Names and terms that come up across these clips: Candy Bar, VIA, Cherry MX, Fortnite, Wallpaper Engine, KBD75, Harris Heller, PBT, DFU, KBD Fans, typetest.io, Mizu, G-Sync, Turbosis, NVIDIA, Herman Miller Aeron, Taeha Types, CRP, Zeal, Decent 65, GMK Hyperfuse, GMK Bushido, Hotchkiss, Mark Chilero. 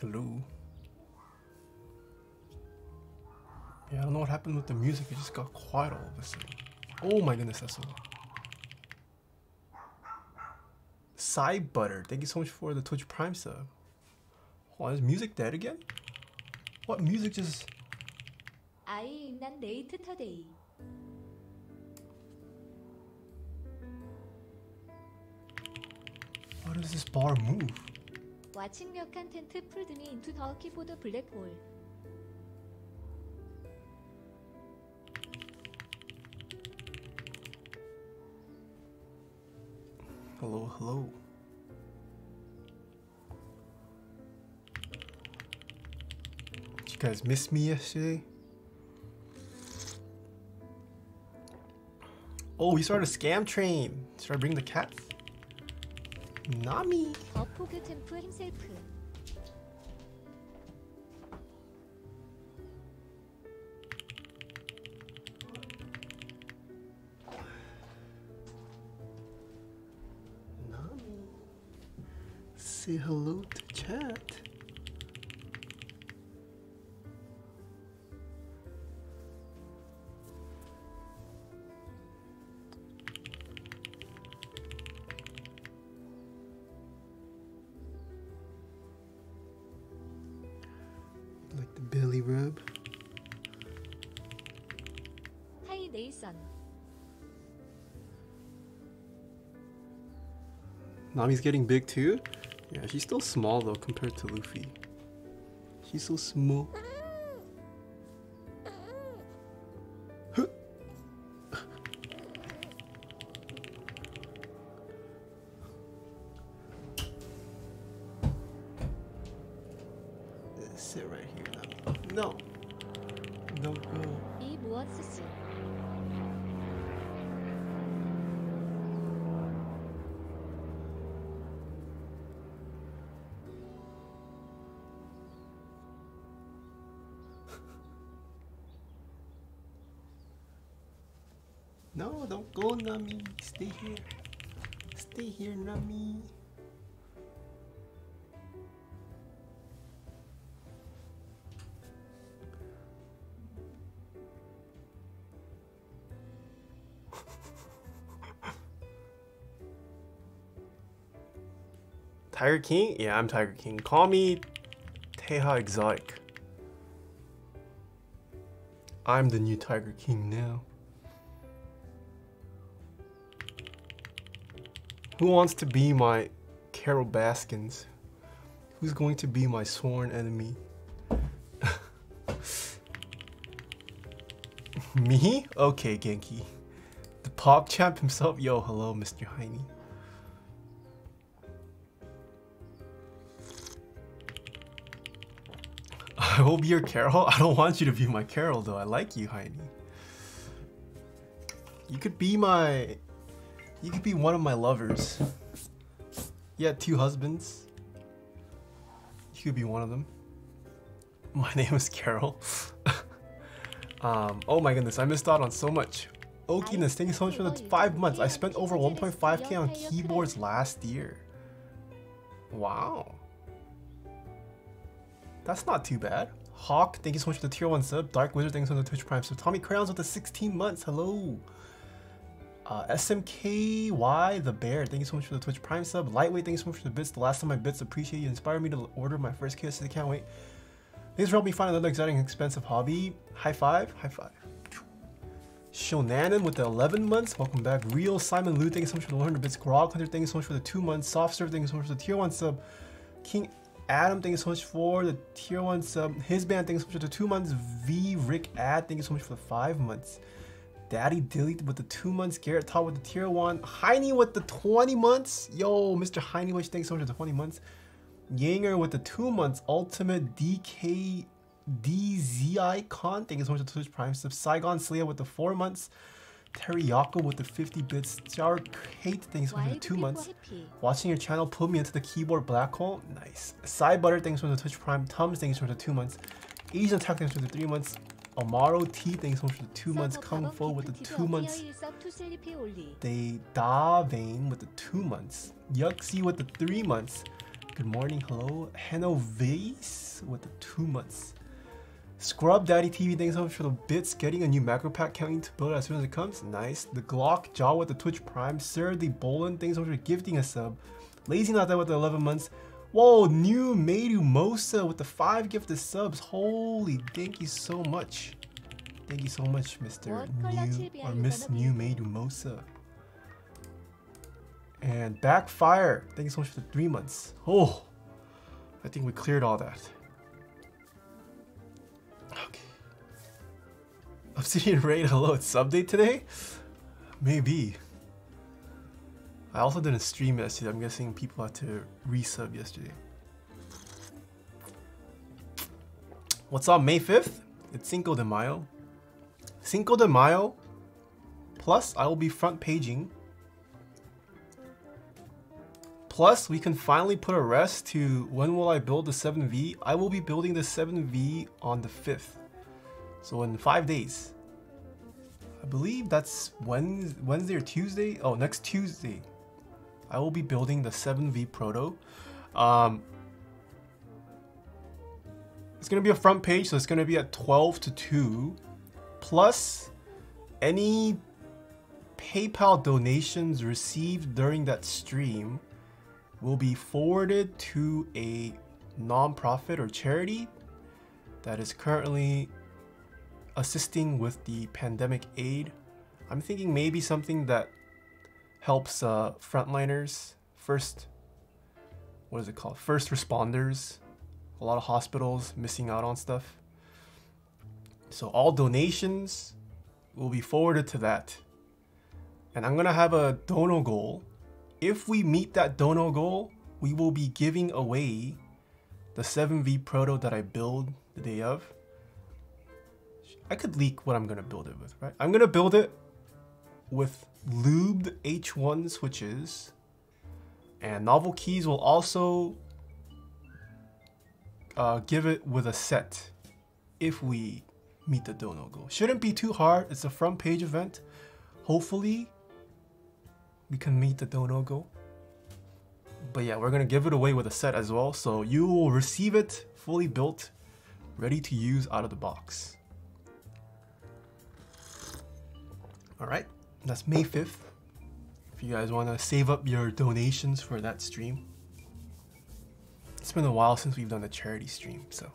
Hello. Yeah, I don't know what happened with the music. It just got quiet all of a sudden. Oh my goodness, that's so loud. Side Butter, thank you so much for the Twitch Prime sub. Hold on, is music dead again? What music just... I 난 데이트 터데이. How does this bar move? Watching your content pulled me into the keyboard black hole. Hello, hello. Did you guys miss me yesterday? Oh, we started a scam train. Should I bring the cat? Nami. Say hello to chat. Like the belly rub. Hi, Dayson. Nami's getting big too? Yeah, she's still small though compared to Luffy. She's so small. Sit right here, Nami. No. Don't go. No, don't go, Nami. Stay here. Stay here, Nami. Tiger King? Yeah, I'm Tiger King. Call me Taeha Exotic. I'm the new Tiger King now. Who wants to be my Carol Baskins? Who's going to be my sworn enemy? Me? Okay, Genki. The pop champ himself. Yo, hello, Mr. Heine. I will be your Carol. I don't want you to be my Carol though. I like you, Heine. You could be my... You could be one of my lovers. You had two husbands. You could be one of them. My name is Carol. Oh my goodness, I missed out on so much. Okiness, thank you so much for the 5 months. I spent over 1.5K on keyboards last year. Wow. That's not too bad. Hawk, thank you so much for the tier 1 sub. Dark Wizard, thanks for the Twitch Prime sub. Tommy Crayons with the 16 months, hello. SMKY the Bear, thank you so much for the Twitch Prime sub. Lightweight, thank you so much for the bits. The last time I bits, appreciate you. Inspired me to order my first KSC. I can't wait. Thanks for helping me find another exciting and expensive hobby. High five, high five. Shonanan with the 11 months, welcome back. Real Simon Lu, thank you so much for the 100 bits. Grog Hunter, thank you so much for the 2 months. Soft Serve, thank you so much for the tier 1 sub. King Adam, thank you so much for the tier 1 sub. His Band, thank you so much for the 2 months. V Rick Ad, thank you so much for the 5 months. Daddy Dilly with the 2 months, Garrett Todd with the tier 1, Heine with the 20 months, yo, Mr. Heine, which thanks so much for the 20 months, Yanger with the 2 months, Ultimate DK DZI Con, thank you so much for the Twitch Prime sub, Saigon Slea with the 4 months, Teriyako with the 50 bits, Jar Kate, thank you so much for the 2 months, watching your channel pulled me into the keyboard black hole, nice, Side Butter, thanks for the Twitch Prime, Tums, thank you for the 2 months, Asian Attack, thanks for the 3 months, Amaro T, thanks so much for the 2 months. Kung Fu with the 2 months. They Da Vane with the 2 months. Yuxi with the 3 months. Good morning, hello. Hanno Vase with the 2 months. Scrub Daddy TV, thanks so much for the bits. Getting a new macro pack, counting to build as soon as it comes. Nice. The Glock, Jaw with the Twitch Prime. Sarah D. Boland, thanks so much for gifting a sub. Lazy Not That with the 11 months. Whoa, new Meiru Mosa with the 5 gifted subs. Holy, thank you so much. Thank you so much, Mr. New or Miss New Meiru Mosa. And Backfire, thank you so much for the 3 months. Oh, I think we cleared all that. Okay. Obsidian Raid, hello, it's sub day today? Maybe. I also didn't stream yesterday. I'm guessing people had to resub yesterday. What's up, May 5th? It's Cinco de Mayo. Cinco de Mayo. Plus, I will be front paging. Plus, we can finally put a rest to when will I build the 7V? I will be building the 7V on the 5th. So in 5 days. I believe that's Wednesday or Tuesday. Oh, next Tuesday. I will be building the 7V Proto. It's going to be a front page, so it's going to be at 12 to 2. Plus, any PayPal donations received during that stream will be forwarded to a nonprofit or charity that is currently assisting with the pandemic aid. I'm thinking maybe something that helps frontliners, first responders. A lot of hospitals missing out on stuff. So all donations will be forwarded to that. And I'm gonna have a dono goal. If we meet that dono goal, we will be giving away the 7V Proto that I build the day of. I could leak what I'm gonna build it with, right? I'm gonna build it with lubed H1 switches, and Novel Keys will also give it with a set if we meet the dono goal. Shouldn't be too hard. It's a front page event. Hopefully we can meet the dono goal. But yeah, we're gonna give it away with a set as well, so you will receive it fully built, ready to use out of the box. All right, that's May 5th. If you guys want to save up your donations for that stream. It's been a while since we've done a charity stream, so.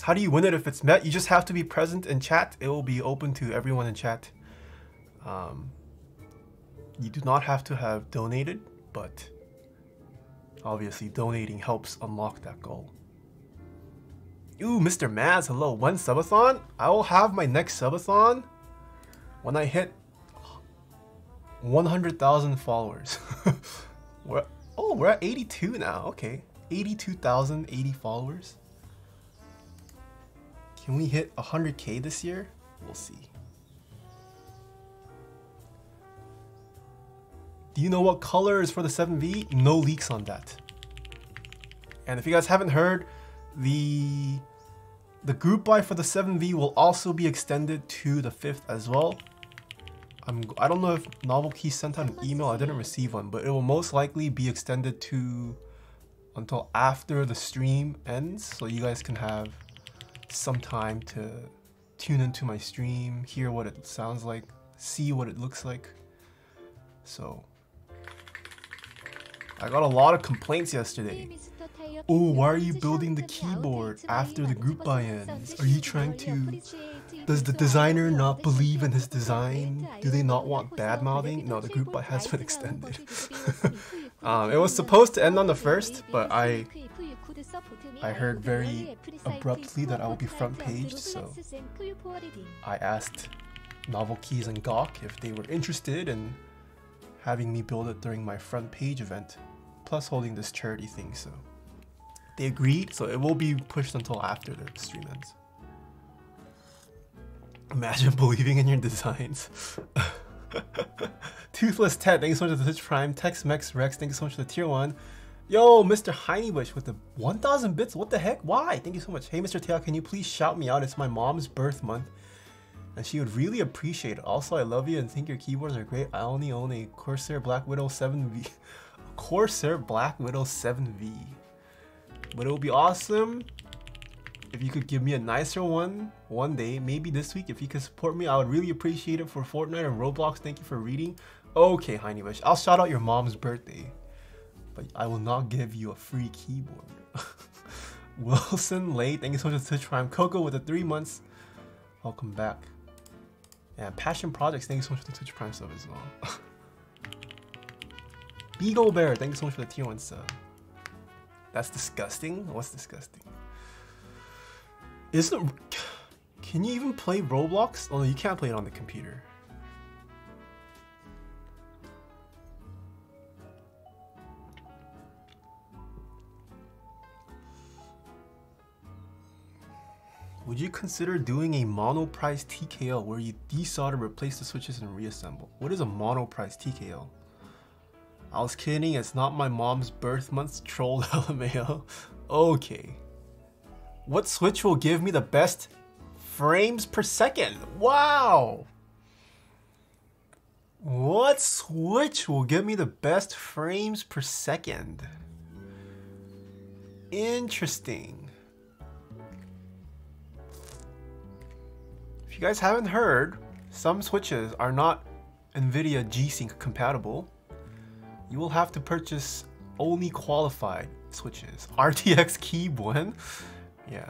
How do you win it if it's met? You just have to be present in chat. It will be open to everyone in chat. You do not have to have donated, but obviously donating helps unlock that goal. Ooh, Mr. Maz, hello. One subathon? I will have my next subathon when I hit 100,000 followers. We're at 82 now. Okay, 82,080 followers. Can we hit 100K this year? We'll see. Do you know what color is for the 7V? No leaks on that. And if you guys haven't heard, the group buy for the 7V will also be extended to the 5th as well. I don't know if Novel Key sent out an email. I didn't receive one, but it will most likely be extended to until after the stream ends, so you guys can have some time to tune into my stream, hear what it sounds like, see what it looks like. So I got a lot of complaints yesterday. Oh, why are you building the keyboard after the group buy-in? Are you trying to... Does the designer not believe in his design? Do they not want bad-mouthing? No, the group buy has been extended. It was supposed to end on the 1st, but I heard very abruptly that I would be front-paged, so I asked Novel Keys and Gawk if they were interested in having me build it during my front-page event, plus holding this charity thing, so... They agreed, so it will be pushed until after the stream ends. Imagine believing in your designs. Toothless Ted, thank you so much for the Twitch Prime. Tex-Mex Rex, thank you so much for the tier 1. Yo, Mr. Heinewish with the 1,000 bits, what the heck? Why? Thank you so much. Hey, Mr. Taeha, can you please shout me out? It's my mom's birth month, and she would really appreciate it. Also, I love you and think your keyboards are great. I only own a Corsair Black Widow 7V. Corsair Black Widow 7V. But it would be awesome if you could give me a nicer one day, maybe this week. If you could support me, I would really appreciate it. For Fortnite and Roblox, thank you for reading. Okay, Heiny Wish, I'll shout out your mom's birthday, but I will not give you a free keyboard. Wilson Lay, thank you so much for Twitch Prime. Coco with the 3 months, welcome back. And Passion Projects, thank you so much for the Twitch Prime sub as well. Beagle Bear, thank you so much for the tier 1 sub. That's disgusting. What's disgusting? Isn't... Can you even play Roblox? Oh no, you can't play it on the computer. Would you consider doing a mono-price TKL where you desolder, replace the switches, and reassemble? What is a mono-price TKL? I was kidding, it's not my mom's birth month, trolled LMAO. Okay. What switch will give me the best frames per second? Wow! What switch will give me the best frames per second? Interesting. If you guys haven't heard, some switches are not NVIDIA G-Sync compatible. You will have to purchase only qualified switches. RTX Keep one. Yeah.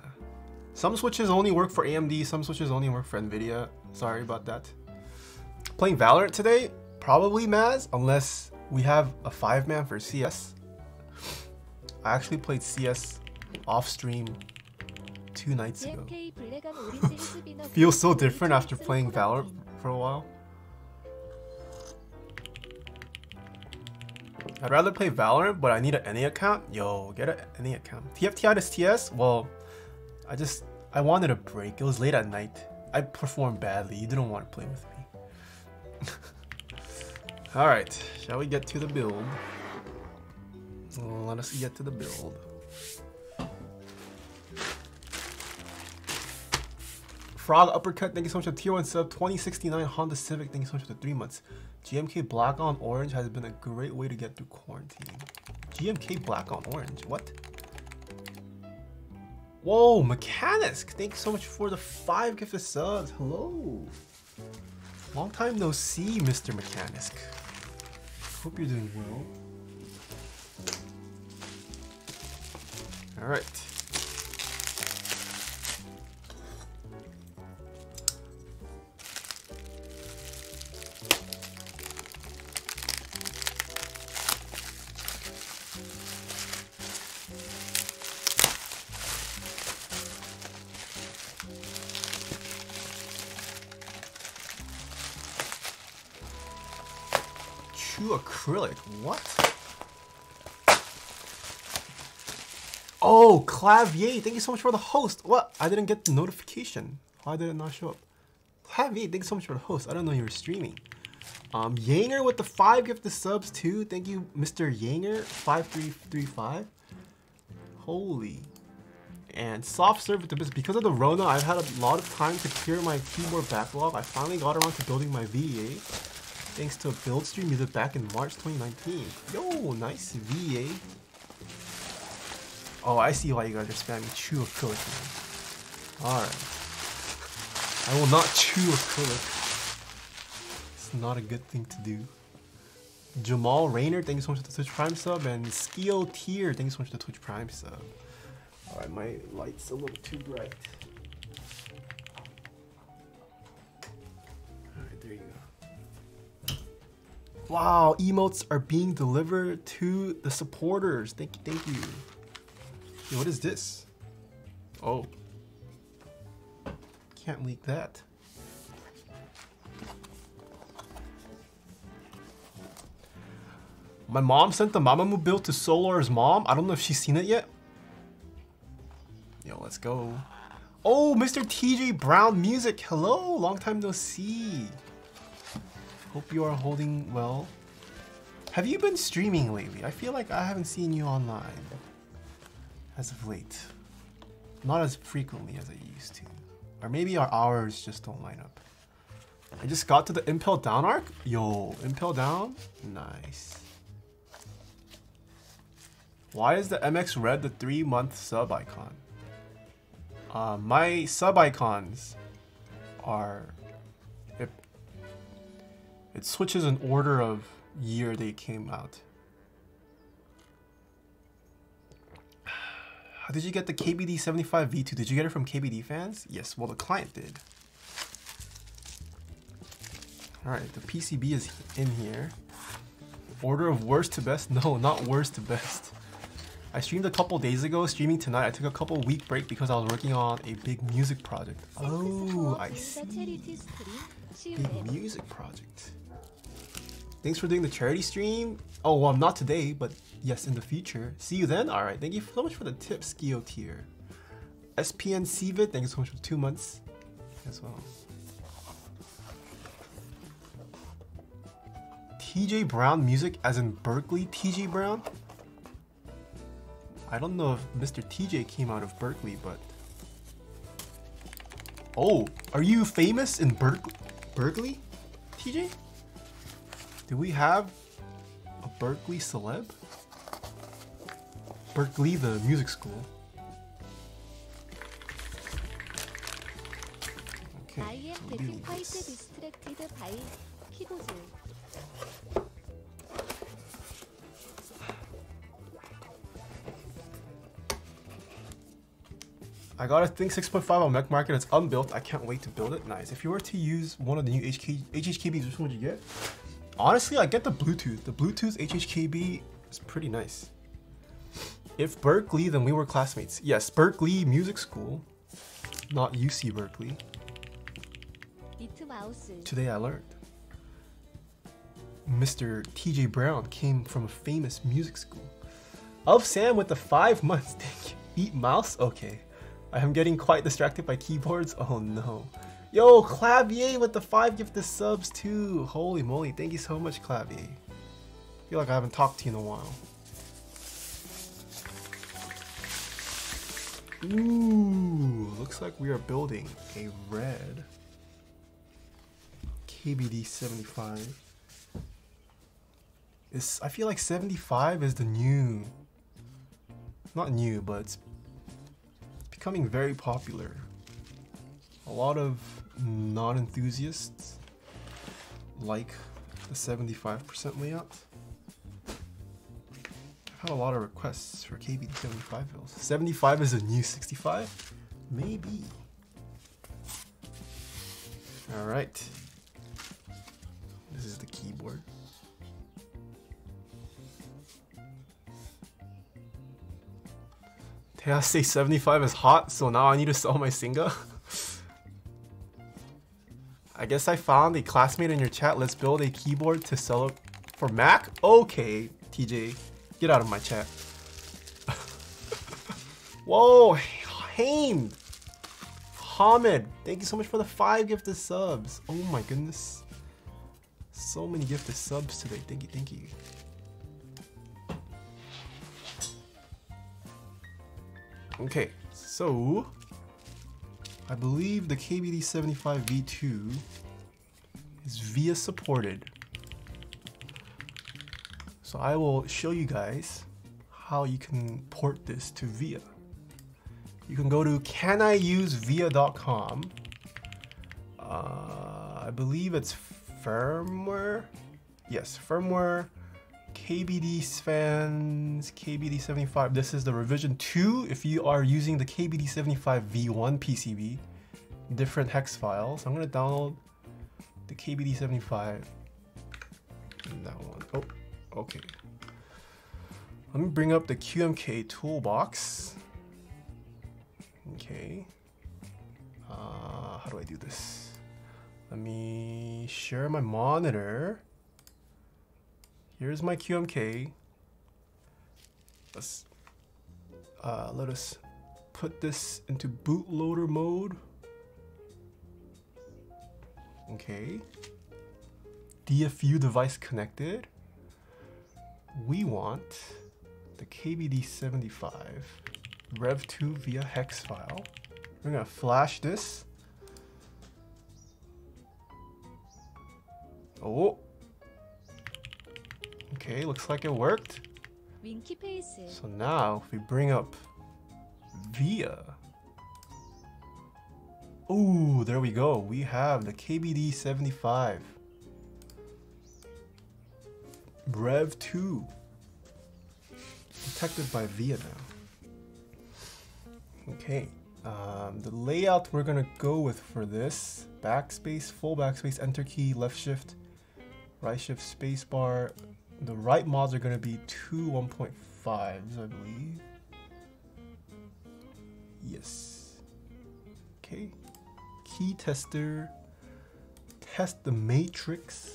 Some switches only work for AMD, some switches only work for NVIDIA. Sorry about that. Playing Valorant today? Probably Maz, unless we have a 5-man for CS. I actually played CS off stream 2 nights ago. Feels so different after playing Valorant for a while. I'd rather play Valorant, but I need an NA account. Yo, get an NA account. TFTI to STS? Well, I wanted a break. It was late at night. I performed badly. You didn't want to play with me. Alright, shall we get to the build? Let us get to the build. Frog Uppercut, thank you so much for tier 1 sub. 2069 Honda Civic, thank you so much for the 3 months. GMK Black on Orange has been a great way to get through quarantine. GMK Black on Orange, what? Whoa, Mechanisk, thank you so much for the 5 gifted subs. Hello. Long time no see, Mr. Mechanisk. Hope you're doing well. All right. Acrylic, what? Oh, Clavier, thank you so much for the host. What? I didn't get the notification. Why did it not show up? Clavier, thank you so much for the host. I don't know you were streaming. Yanger with the 5 gifted subs too. Thank you, Mr. Yanger 5335. Holy. And soft serve with the business. Because of the Rona, I've had a lot of time to clear my keyboard backlog. I finally got around to building my VIA. Thanks to a build stream you did back in March 2019. Yo, nice VA. Oh, I see why you guys are spamming chew acrylic. Alright. I will not chew acrylic. It's not a good thing to do. Jamal Rainer, thank you so much for the Twitch Prime sub. And Skio Tier, thank you so much for the Twitch Prime sub. Alright, my light's a little too bright. Wow, emotes are being delivered to the supporters. Thank you, thank you. Yo, what is this? Oh. Can't leak that. My mom sent the Mamamoo build to Solar's mom. I don't know if she's seen it yet. Yo, let's go. Oh, Mr. TJ Brown Music. Hello, long time no see. Hope you are holding well. Have you been streaming lately? I feel like I haven't seen you online as of late. Not as frequently as I used to. Or maybe our hours just don't line up. I just got to the Impel Down arc. Yo, Impel Down? Nice. Why is the MX red the 3-month sub icon? My sub icons are... It switches in order of year they came out. How did you get the KBD75 V2? Did you get it from KBD Fans? Yes, well, the client did. Alright, the PCB is in here. Order of worst to best? No, not worst to best. I streamed a couple days ago. Streaming tonight, I took a couple week break because I was working on a big music project. Oh, I see. Big music project. Thanks for doing the charity stream. Oh, well, not today, but yes, in the future. See you then. All right, thank you so much for the tip, Skiotier. SPN Cvid, thank you so much for 2 months as well. TJ Brown music, as in Berkeley TJ Brown? I don't know if Mr. TJ came out of Berkeley, but... Oh, are you famous in Berkeley, TJ? Do we have a Berkeley celeb? Berkeley, the music school. Okay, I am getting quite distracted by keyboards. I got a thing 6.5 on Mech Market. It's unbuilt. I can't wait to build it. Nice. If you were to use one of the new HHKBs, which one would you get? Honestly, I get the Bluetooth. The Bluetooth HHKB is pretty nice. If Berkeley, then we were classmates. Yes, Berkeley Music School, not UC Berkeley. Today I learned. Mr. TJ Brown came from a famous music school. Of Sam with the 5 months. Thank you. Eat mouse? Okay. I am getting quite distracted by keyboards. Oh no. Yo, Clavier with the 5 gifted subs too. Holy moly, thank you so much, Clavier. I feel like I haven't talked to you in a while. Ooh, looks like we are building a red KBD75. I feel like 75 is the new, not new, but it's becoming very popular. A lot of non-enthusiasts like the 75% layout. I've had a lot of requests for KBD 75 builds. 75 is a new 65? Maybe. All right. This is the keyboard. Taeha say 75 is hot, so now I need to sell my Singa. I guess I found a classmate in your chat. Let's build a keyboard to sell it for Mac? Okay, TJ, get out of my chat. Whoa, Haim! Hamid, thank you so much for the 5 gifted subs. Oh my goodness. So many gifted subs today. Thank you, thank you. Okay, so... I believe the KBD75 V2 is VIA supported. So I will show you guys how you can port this to VIA. You can go to caniusevia.com. I believe it's firmware. Yes, firmware, KBD Fans, KBD75. This is the revision 2. If you are using the KBD75 V1 PCB, different hex files. I'm going to download the KBD75 and that one. Oh, okay. Let me bring up the QMK toolbox. Okay. How do I do this? Let me share my monitor. Here's my QMK. Let us put this into bootloader mode. Okay. DFU device connected. We want the KBD75 Rev2 via hex file. We're gonna flash this. Oh. Okay, looks like it worked. So now if we bring up VIA. Oh, there we go. We have the KBD75. Rev 2. Detected by VIA now. Okay. The layout we're gonna go with for this: backspace, full backspace, enter key, left shift, right shift, space bar. The right mods are gonna be two 1.5s, I believe. Yes. Okay. Key tester. Test the matrix.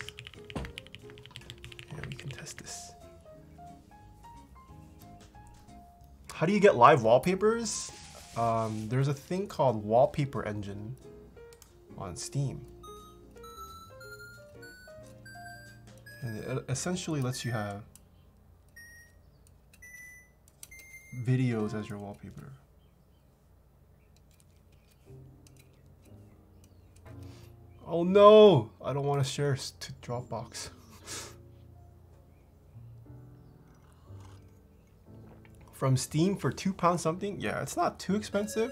And we can test this. How do you get live wallpapers? There's a thing called Wallpaper Engine on Steam, and it essentially lets you have videos as your wallpaper. Oh no! I don't want to share to Dropbox. From Steam for £2 something? Yeah, it's not too expensive.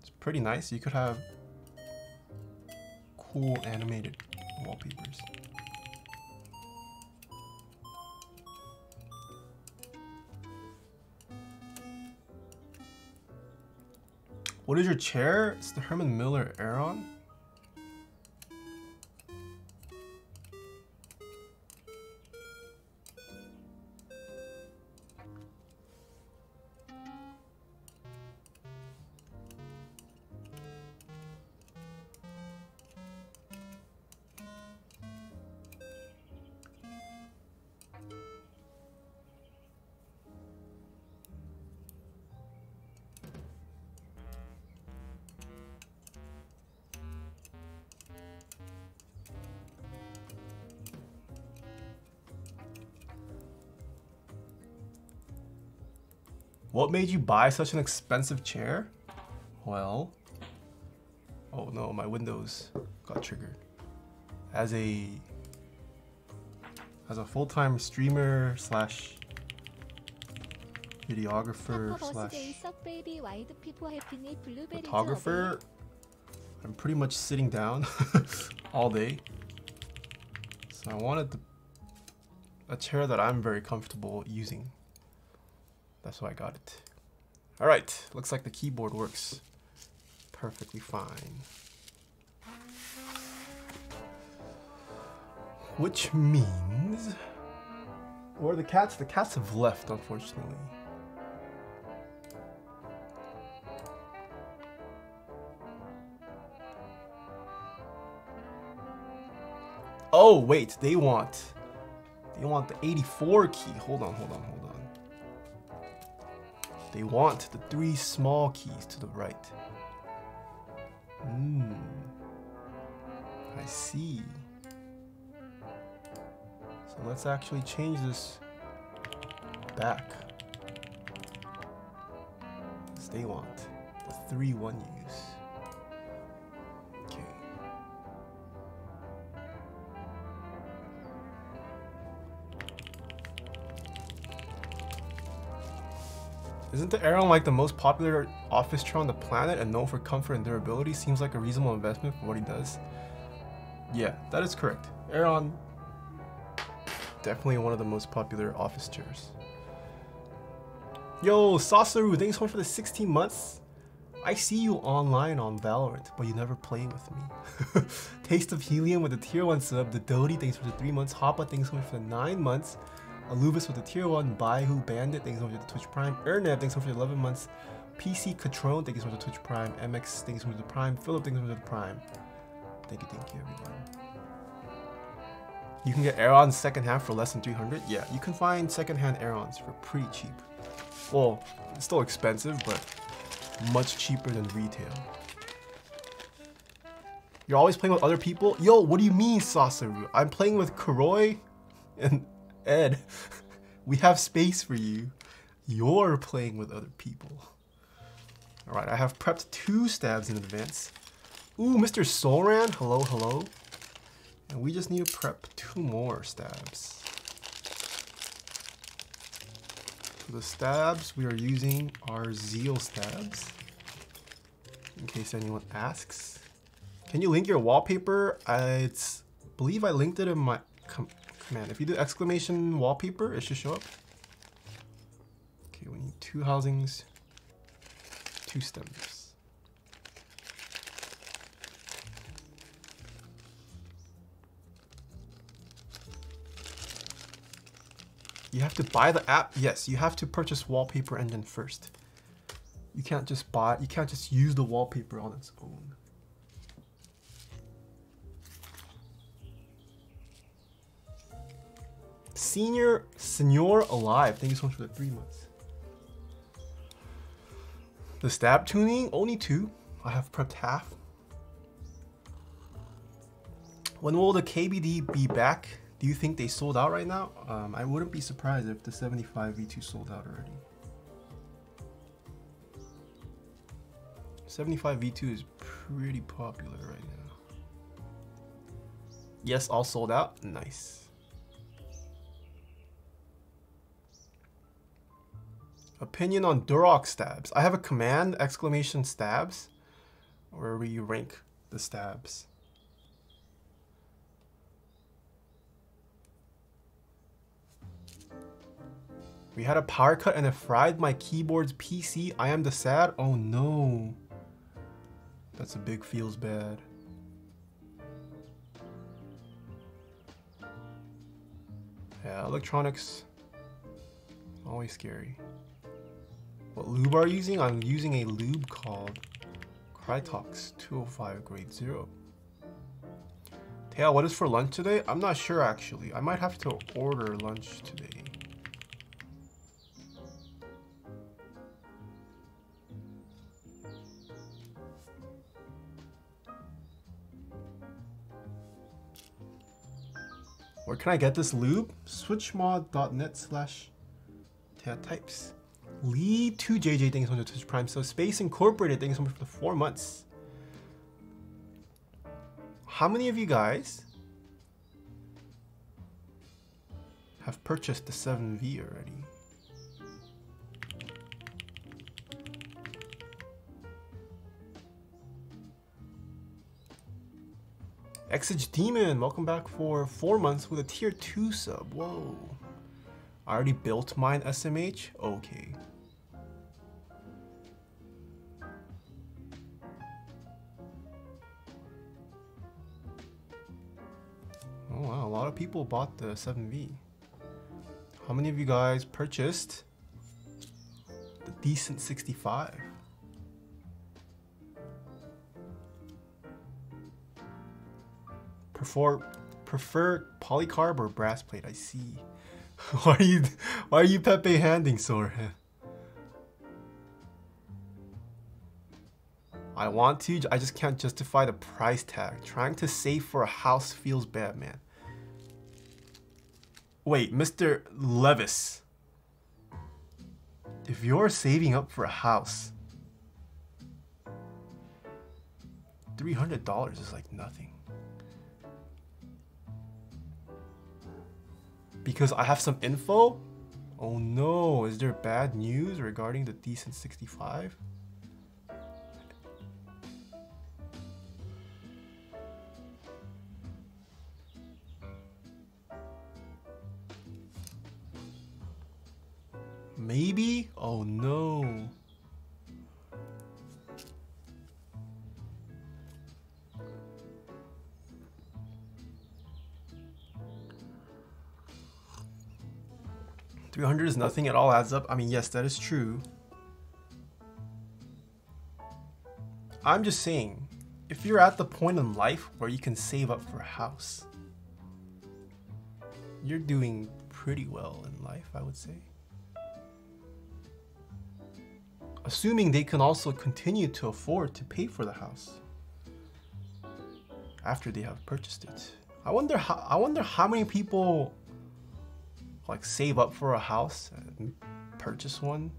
It's pretty nice. You could have cool animated wallpapers. What is your chair? It's the Herman Miller Aeron. What made you buy such an expensive chair? Well, oh no, my Windows got triggered. As a full-time streamer slash videographer slash photographer, I'm pretty much sitting down all day. So I wanted a chair that I'm very comfortable using. That's why I got it. All right, looks like the keyboard works perfectly fine. Which means, where are the cats? The cats have left, unfortunately. Oh wait, they want the 84 key. Hold on. They want the 3 small keys to the right. I see. So let's actually change this back. Because they want the 3-1 use. Isn't the Aeron like the most popular office chair on the planet and known for comfort and durability? Seems like a reasonable investment for what he does. Yeah, that is correct. Aeron, definitely one of the most popular office chairs. Yo, Sasaru, thanks so much for the 16 months. I see you online on Valorant, but you never play with me. Taste of Helium with the tier 1 sub. The Dodie, thanks for the 3 months. Hoppa, thanks so much for the 9 months. Aluvis with the tier 1, Baihu Bandit, thanks so much for the Twitch Prime, Erneb, thanks so much for the 11 months, PC Catrone, thank you so much for the Twitch Prime, MX, thanks so much for the Prime, Philip, thanks so much for the Prime. Thank you everyone. You can get Aeron's second hand for less than 300. Yeah, you can find secondhand Aerons for pretty cheap. Well, it's still expensive, but much cheaper than retail. You're always playing with other people? Yo, what do you mean, Sasaru? I'm playing with Kuroi and Ed, we have space for you. You're playing with other people. All right, I have prepped 2 stabs in advance. Ooh, Mr. Solran, hello, hello. And we just need to prep 2 more stabs. For the stabs, we are using our Zeal stabs, in case anyone asks. Can you link your wallpaper? I believe I linked it in my command. If you do exclamation wallpaper, it should show up. Okay, we need 2 housings, 2 stems. You have to buy the app. Yes, you have to purchase Wallpaper Engine first. You can't just buy it. You can't just use the wallpaper on its own. Senior Alive, thank you so much for the 3 months. The stab tuning, only 2. I have prepped half. When will the KBD be back? Do you think they sold out right now? I wouldn't be surprised if the 75 V2 sold out already. 75 V2 is pretty popular right now. Yes, all sold out, nice. Opinion on Duroc stabs. I have a command, exclamation stabs, where we rank the stabs. We had a power cut and it fried my keyboard's PC. I am the sad. Oh no. That's a big feels bad. Yeah, electronics. Always scary. What lube are you using? I'm using a lube called Krytox 205 grade 0. Taeha, what is for lunch today? I'm not sure actually. I might have to order lunch today. Where can I get this lube? switchmod.net/Taeha Types. Lee2JJ, thank you so much for Twitch Prime. So Space Incorporated, thank you so much for the 4 months. How many of you guys have purchased the 7V already? Exage Demon, welcome back for 4 months with a tier 2 sub. Whoa. I already built mine SMH? Okay. Oh wow, a lot of people bought the 7V. How many of you guys purchased the Decent 65? Prefer polycarb or brass plate, I see. Why are you Pepe handing Sora? I want to, I just can't justify the price tag. Trying to save for a house feels bad, man. Wait, Mr. Levis. If you're saving up for a house, $300 is like nothing. Because I have some info? Oh no, is there bad news regarding the Decent 65? Maybe? Oh no. $300 is nothing, it all adds up. I mean, yes, that is true. I'm just saying, if you're at the point in life where you can save up for a house, you're doing pretty well in life, I would say. Assuming they can also continue to afford to pay for the house after they have purchased it. I wonder how many people like save up for a house and purchase one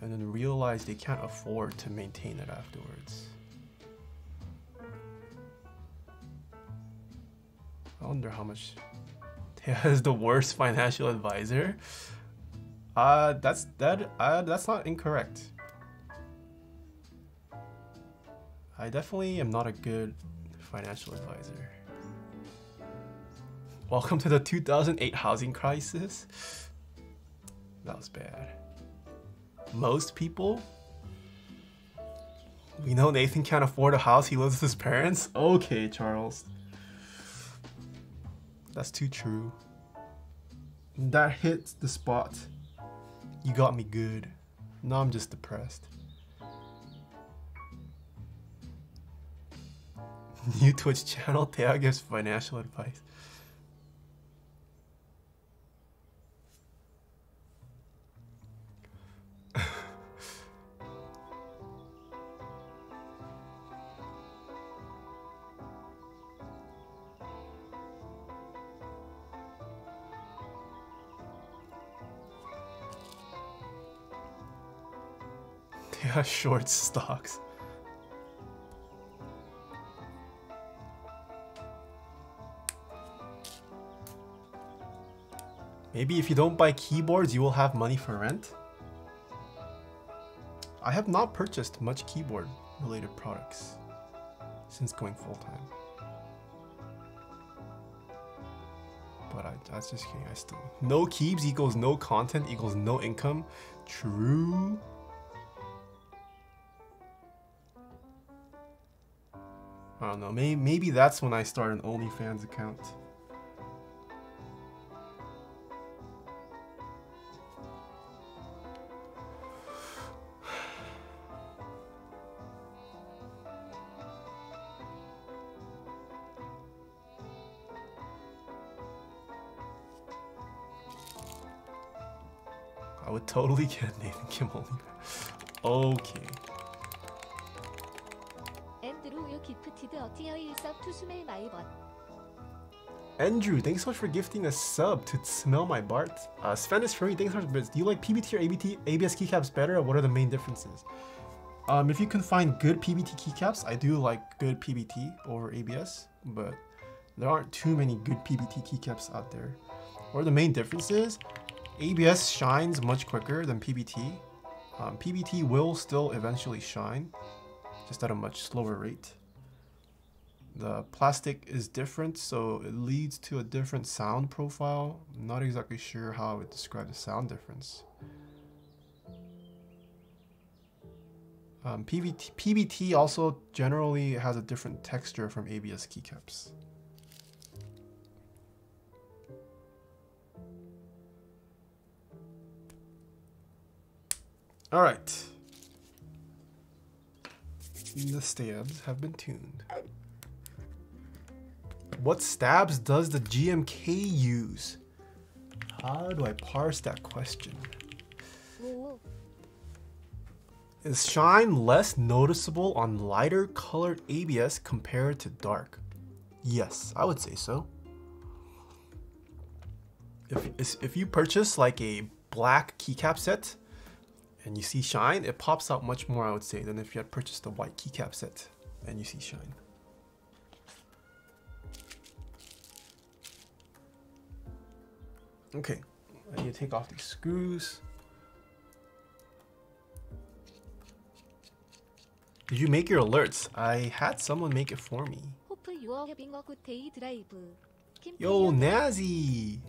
and then realize they can't afford to maintain it afterwards. I wonder how much Taeha is the worst financial advisor. That's not incorrect. I definitely am not a good financial advisor. Welcome to the 2008 housing crisis. That was bad. Most people? We know Nathan can't afford a house, he lives with his parents? Okay, Charles. That's too true. That hits the spot. You got me good. Now I'm just depressed. New Twitch channel, Taeha gives financial advice. Taeha shorts stocks. Maybe if you don't buy keyboards, you will have money for rent? I have not purchased much keyboard-related products since going full-time. But that's just kidding, I still... No keeps equals no content equals no income. True. I don't know, maybe that's when I start an OnlyFans account. I would totally get Nathan Kim only. Okay. Andrew, thanks so much for gifting a sub to Smell My Bart. Sven is free, thanks so much. Do you like PBT or ABT, ABS keycaps better, or what are the main differences? If you can find good PBT keycaps, I do like good PBT over ABS, but there aren't too many good PBT keycaps out there. What are the main differences? ABS shines much quicker than PBT. PBT will still eventually shine, just at a much slower rate. The plastic is different, so it leads to a different sound profile. I'm not exactly sure how it describes the sound difference. PBT also generally has a different texture from ABS keycaps. All right. The stabs have been tuned. What stabs does the GMK use? How do I parse that question? Is shine less noticeable on lighter colored ABS compared to dark? Yes, I would say so. If you purchase like a black keycap set and you see shine, it pops out much more, I would say, than if you had purchased a white keycap set and you see shine. Okay, I need to take off these screws. Did you make your alerts? I had someone make it for me. Yo, Nazi!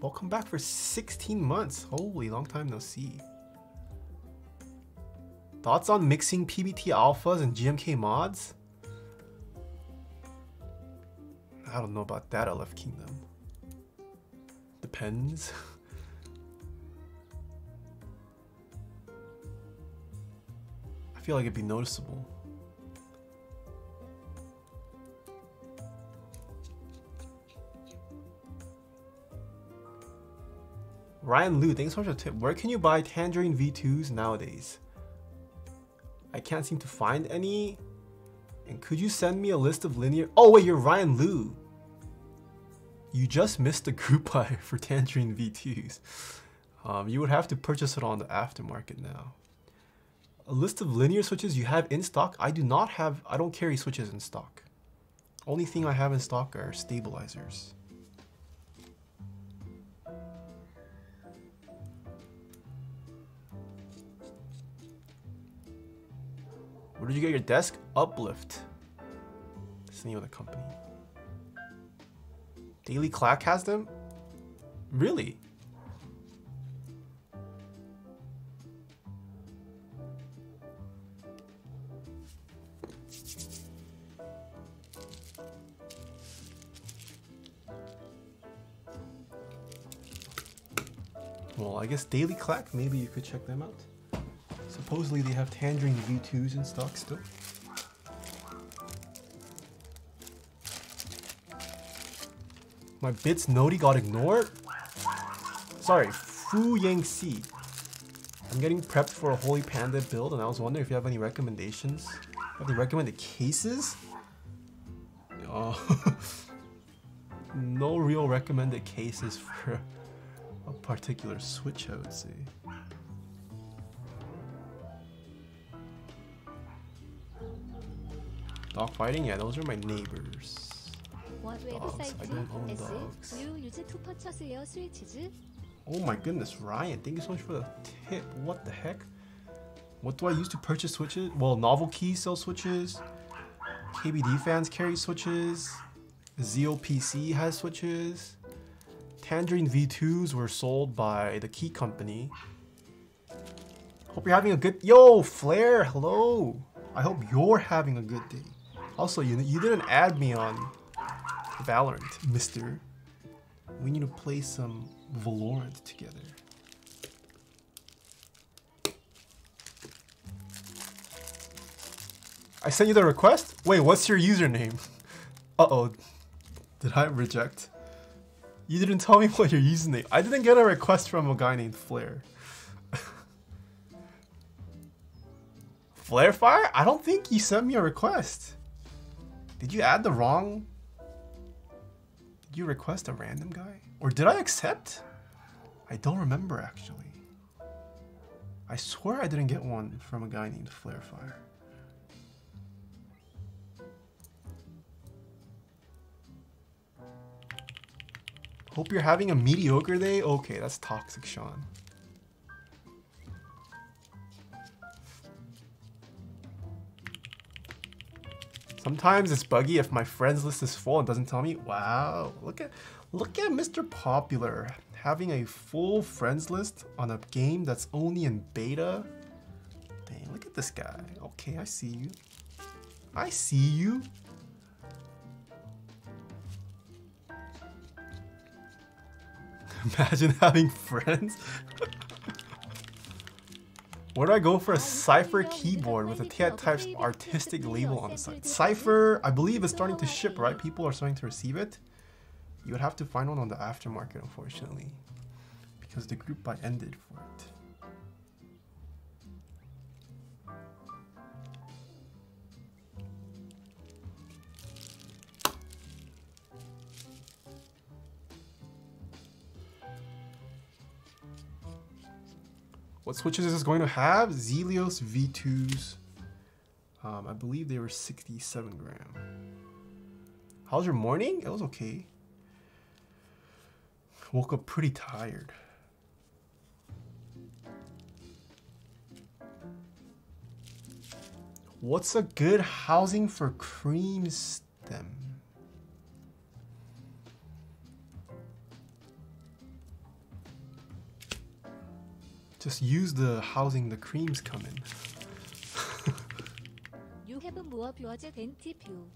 Welcome back for 16 months. Holy, long time no see. Thoughts on mixing PBT alphas and GMK mods? I don't know about that, I left Kingdom. Depends. I feel like it'd be noticeable. Ryan Liu, thanks so much for the tip. Where can you buy Tangerine V2s nowadays? I can't seem to find any. And could you send me a list of linear... Oh wait, you're Ryan Liu. You just missed the group buy for Tangerine V2s. You would have to purchase it on the aftermarket now. A list of linear switches you have in stock? I do not have, I don't carry switches in stock. Only thing I have in stock are stabilizers. Where did you get your desk? Uplift. It's the name of the company. Daily Clack has them? Really? Well, I guess Daily Clack, maybe you could check them out. Supposedly they have Tangerine V2s in stock still. My bits Nodi got ignored? Sorry, Fu Yangxi. I'm getting prepped for a Holy Panda build and I was wondering if you have any recommendations. Have they recommended cases? Oh. No real recommended cases for a particular Switch, I would say. Dog fighting? Yeah, those are my neighbors. Dogs. I don't own dogs. Oh my goodness, Ryan, thank you so much for the tip. What the heck? What do I use to purchase switches? Well, Novel Keys sell switches. KBD Fans carry switches. ZOPC has switches. Tangerine V2s were sold by the Key Company. Hope you're having a good... Yo, Flair, hello. I hope you're having a good day. Also, you didn't add me on Valorant, mister. We need to play some Valorant together. I sent you the request? Wait, what's your username? Uh-oh. Did I reject? You didn't tell me what your username. I didn't get a request from a guy named Flair. Flarefire? I don't think you sent me a request. Did you add the wrong... You request a random guy? Or did I accept? I don't remember actually. I swear I didn't get one from a guy named Flarefire. Hope you're having a mediocre day? Okay, that's toxic, Sean. Sometimes it's buggy if my friends list is full and doesn't tell me. Wow, look at Mr. Popular having a full friends list on a game that's only in beta. Dang, look at this guy. Okay, I see you. I see you. Imagine having friends. Where do I go for a Cypher keyboard with a Taeha Types artistic label on the side? Cypher, I believe, is starting to ship, right? People are starting to receive it. You would have to find one on the aftermarket, unfortunately, because the group buy ended for it. What switches is this going to have? Zealios V2s. I believe they were 67 gram. How's your morning? It was okay. Woke up pretty tired. What's a good housing for cream stem? Just use the housing the creams come in. You have a more project than tip you.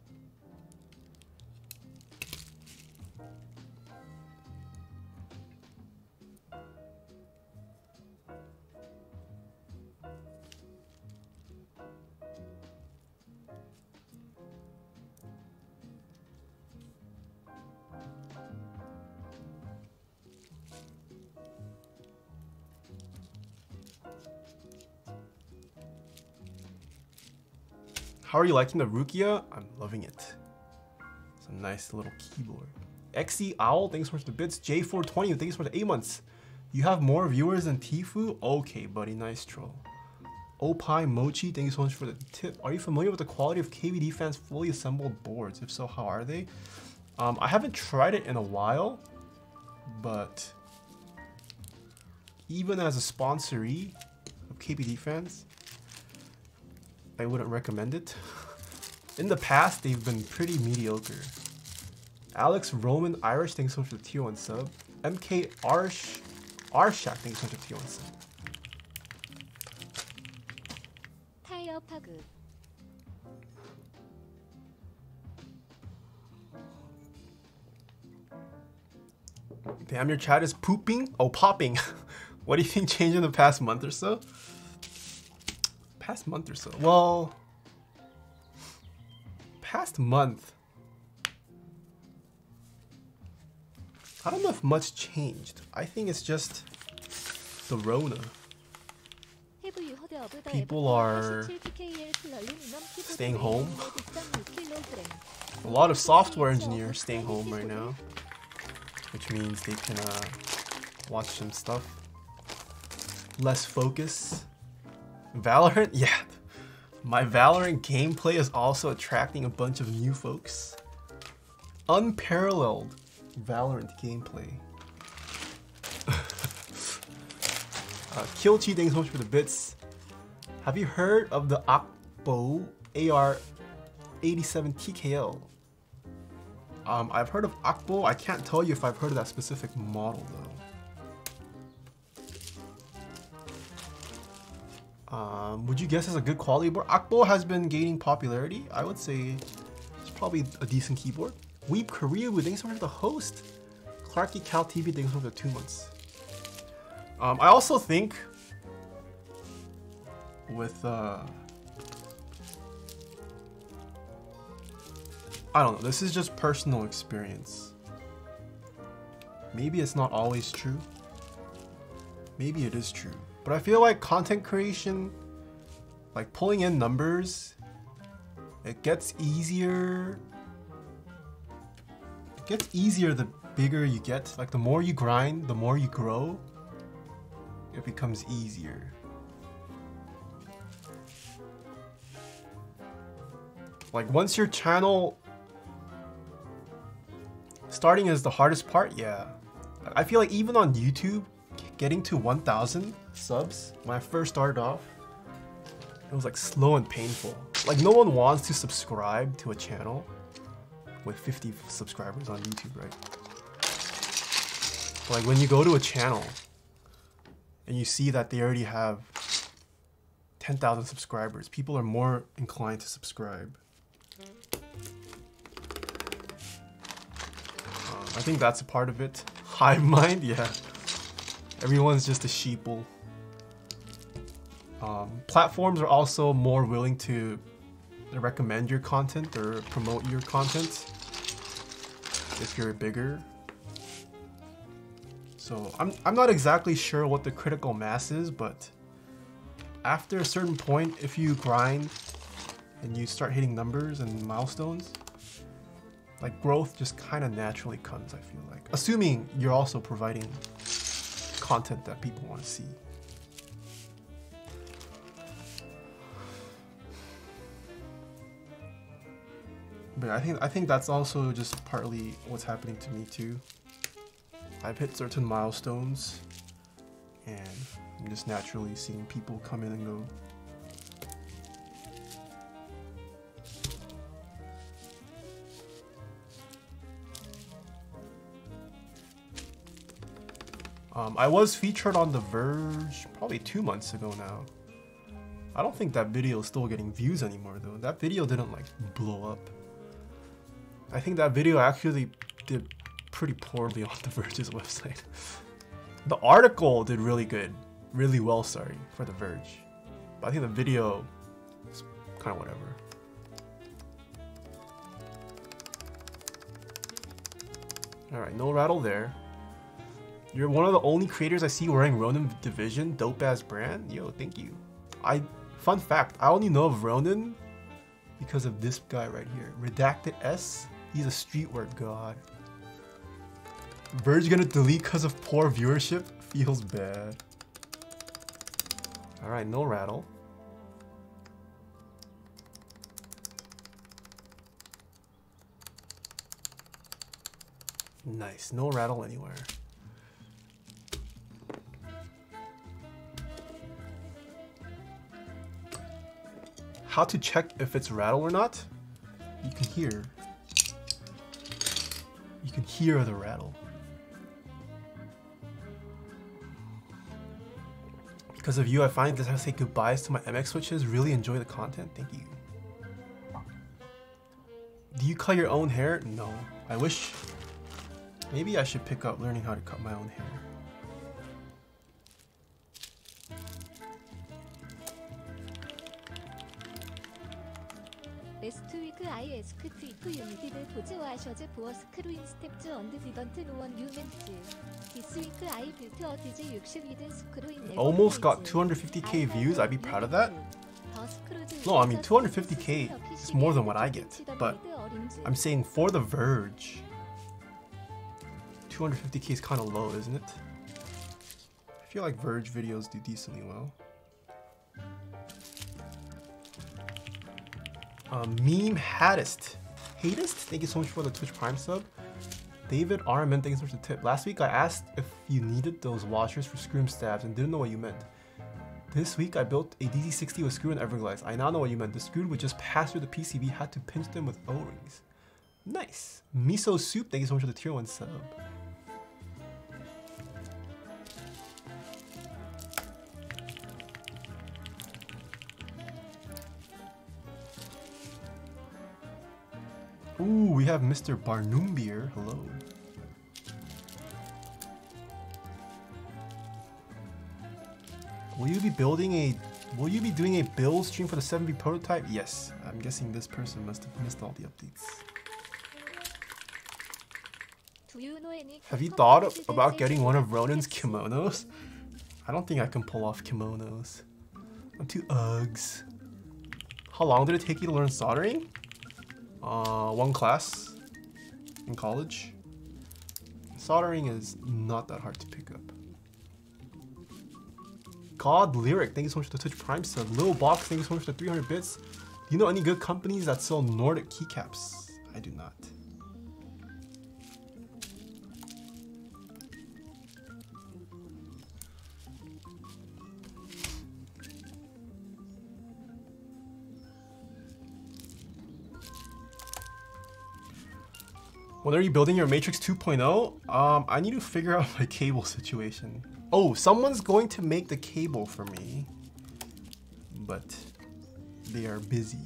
How are you liking the Rukia? I'm loving it. It's a nice little keyboard. XE Owl, thanks so much for the bits. J420, thanks for the 8 months. You have more viewers than Tfue? Okay, buddy, nice troll. Opai Mochi, thank you so much for the tip. Are you familiar with the quality of KBD Fans' fully assembled boards? If so, how are they? I haven't tried it in a while, but even as a sponsoree of KBD Fans, I wouldn't recommend it. In the past, they've been pretty mediocre. Alex Roman Irish, thanks so much for the T1 sub. MK Arshak, thanks so much for the T1 sub. Damn, your chat is pooping? Oh, popping. What do you think changed in the past month or so? Past month or so? Well, past month, I don't know if much changed. I think it's just the Rona. People are staying home. A lot of software engineers staying home right now, which means they can watch some stuff. Less focus. Valorant? Yeah. My Valorant gameplay is also attracting a bunch of new folks. Unparalleled Valorant gameplay. Kill Chi, thanks so much for the bits. Have you heard of the Akbo AR87 TKL? I've heard of Akbo. I can't tell you if I've heard of that specific model though. Would you guess it's a good quality board? Akbo has been gaining popularity. I would say it's probably a decent keyboard. Weep Korea, thanks so much for the host. Clarky Cal TV, thanks so much for the 2 months. I also think with I don't know, this is just personal experience. Maybe it's not always true. Maybe it is true. But I feel like content creation, like pulling in numbers, it gets easier. It gets easier the bigger you get. Like the more you grind, the more you grow, it becomes easier. Like once your channel, starting is the hardest part, yeah. I feel like even on YouTube, getting to 1,000 subs, when I first started off, it was like slow and painful. Like no one wants to subscribe to a channel with 50 subscribers on YouTube, right? But like when you go to a channel and you see that they already have 10,000 subscribers, people are more inclined to subscribe. I think that's a part of it. Hive mind, yeah. Everyone's just a sheeple. Platforms are also more willing to recommend your content or promote your content if you're bigger. So I'm not exactly sure what the critical mass is, but after a certain point, if you grind and you start hitting numbers and milestones, like growth just kind of naturally comes, I feel like. Assuming you're also providing content that people want to see. But I think that's also just partly what's happening to me too. I've hit certain milestones and I'm just naturally seeing people come in and go. I was featured on The Verge probably 2 months ago now. I don't think that video is still getting views anymore though. That video didn't like blow up. I think that video actually did pretty poorly on The Verge's website. The article did really good. Really well, sorry, for The Verge. But I think the video is kind of whatever. Alright, no rattle there. You're one of the only creators I see wearing Ronin Division, dope ass brand. Yo, thank you. Fun fact, I only know of Ronin because of this guy right here, Redacted S. He's a streetwear god. Verge gonna delete because of poor viewership? Feels bad. Alright, no rattle. Nice, no rattle anywhere. how to check if it's rattle or not, you can hear the rattle. Because of you, I find that I say goodbyes to my MX switches. Really enjoy the content. Thank you. Do you cut your own hair? No. I wish. Maybe I should pick up learning how to cut my own hair. Last week I asked if you needed photos for screwing steps and didn't know what you meant. This week I built a DJ 60 with screwing. Almost got 250k views, I'd be proud of that. No, I mean 250k is more than what I get, but I'm saying for The Verge, 250k is kind of low, isn't it? I feel like Verge videos do decently well. Meme Hattest. Hatest, thank you so much for the Twitch Prime sub. David RMN, thank you so much for the tip. Last week I asked if you needed those washers for screw stabs and didn't know what you meant. This week I built a DZ60 with screw and everglass. I now know what you meant. The screw would just pass through the PCB, had to pinch them with O-rings. Nice. Miso Soup, thank you so much for the tier 1 sub. Ooh, we have Mr. Barnumbier. Hello. Will you be doing a build stream for the 7B prototype? Yes. I'm guessing this person must have missed all the updates. Have you thought about getting one of Ronin's kimonos? I don't think I can pull off kimonos. I'm too uggs. How long did it take you to learn soldering? One class in college. Soldering is not that hard to pick up. God Lyric, thank you so much for the Twitch Prime sub. Lil Box, thank you so much for the 300 bits. Do you know any good companies that sell Nordic keycaps? I do not. When are you building your Matrix 2.0? I need to figure out my cable situation. Oh, someone's going to make the cable for me, but they are busy.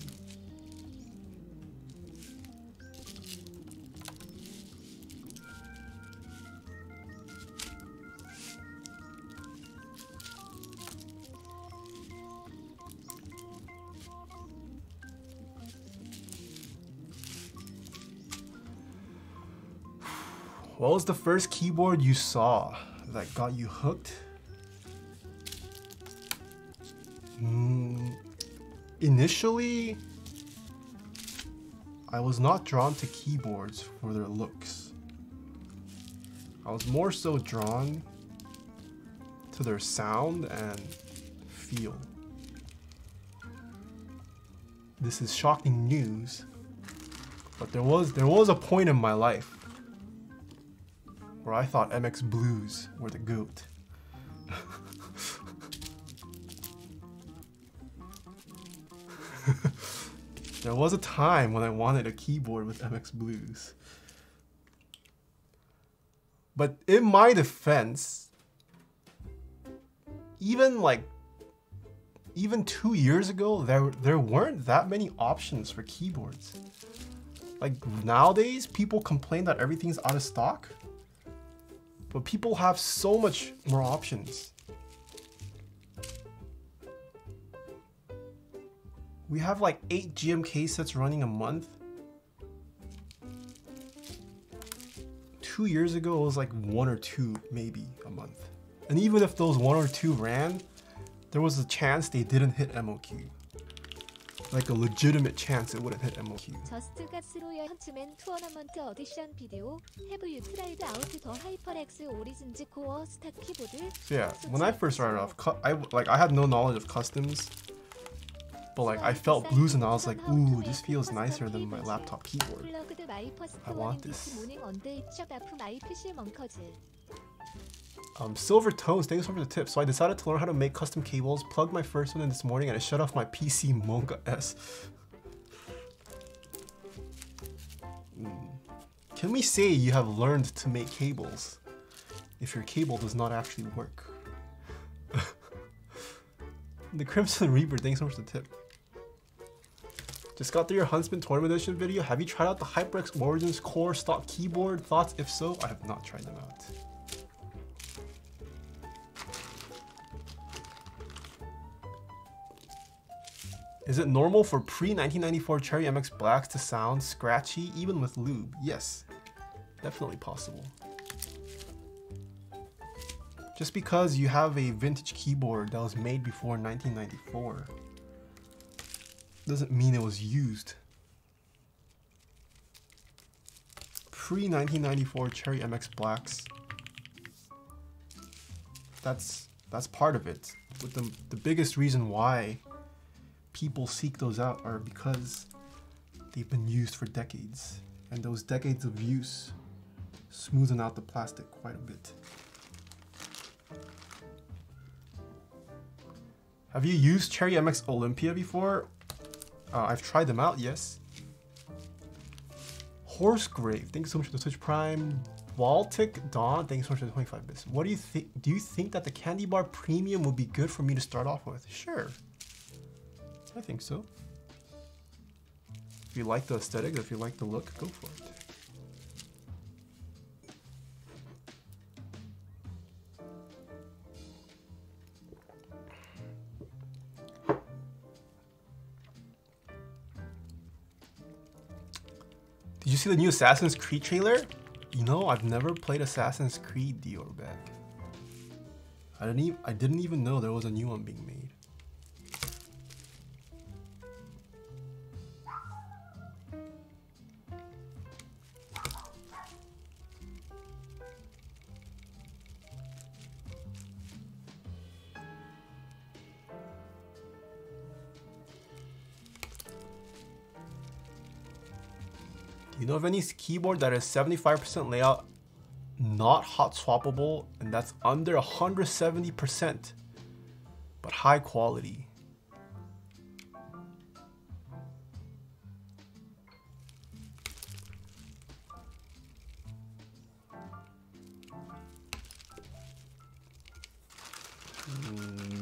What was the first keyboard you saw that got you hooked? Initially, I was not drawn to keyboards for their looks. I was more so drawn to their sound and feel. This is shocking news, but there was a point in my life where I thought MX Blues were the goat. There was a time when I wanted a keyboard with MX Blues. But in my defense, even 2 years ago, there weren't that many options for keyboards. Like nowadays, people complain that everything's out of stock, but people have so much more options. We have like 8 GMK sets running a month. 2 years ago, it was like 1 or 2 maybe a month. And even if those 1 or 2 ran, there was a chance they didn't hit MOQ. Like a legitimate chance it wouldn't hit MOQ. Yeah, when I first started off, I had no knowledge of customs, but like I felt blues and I was like, ooh, this feels nicer than my laptop keyboard. I want this. Silver Tones, thank you so much for the tip. So I decided to learn how to make custom cables, plugged my first one in this morning, and I shut off my PC Monka S. Can we say you have learned to make cables if your cable does not actually work? The Crimson Reaper, thanks so much for the tip. Just got through your Huntsman Tournament Edition video. Have you tried out the HyperX Origins Core stock keyboard? Thoughts? If so, I have not tried them out. Is it normal for pre-1994 Cherry MX Blacks to sound scratchy even with lube? Yes, definitely possible. Just because you have a vintage keyboard that was made before 1994 doesn't mean it was used. Pre-1994 Cherry MX Blacks, that's part of it. But the biggest reason why people seek those out are because they've been used for decades, and those decades of use smoothen out the plastic quite a bit. Have you used Cherry MX Olympia before? I've tried them out, yes. Horsegrave, thanks so much for the Switch Prime. Baltic Dawn, thanks so much for the 25 bits. What do you think? Do you think that the Candy Bar Premium would be good for me to start off with? Sure. I think so. If you like the aesthetic, if you like the look, go for it. Did you see the new Assassin's Creed trailer? You know, I've never played Assassin's Creed Diorback. I didn't even know there was a new one being made. You know of any keyboard that is 75% layout, not hot swappable, and that's under 170%, but high quality?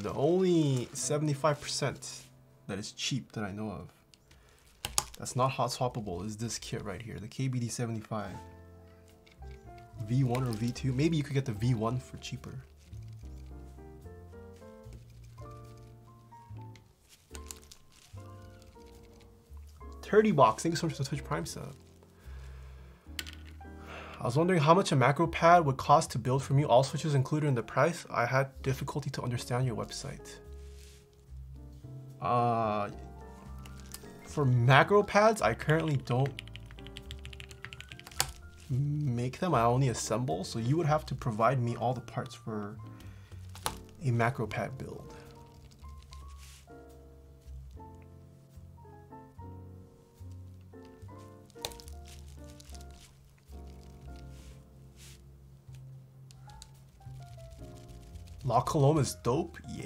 The only 75% that is cheap that I know of, that's not hot swappable, is this kit right here, the KBD75. V1 or V2, maybe you could get the V1 for cheaper. $30, thank you so much for the Twitch Prime sub. I was wondering how much a macro pad would cost to build for me, all switches included in the price. I had difficulty to understand your website. For macro pads, I currently don't make them, I only assemble, so you would have to provide me all the parts for a macro pad build. La Colombe is dope? Yeah.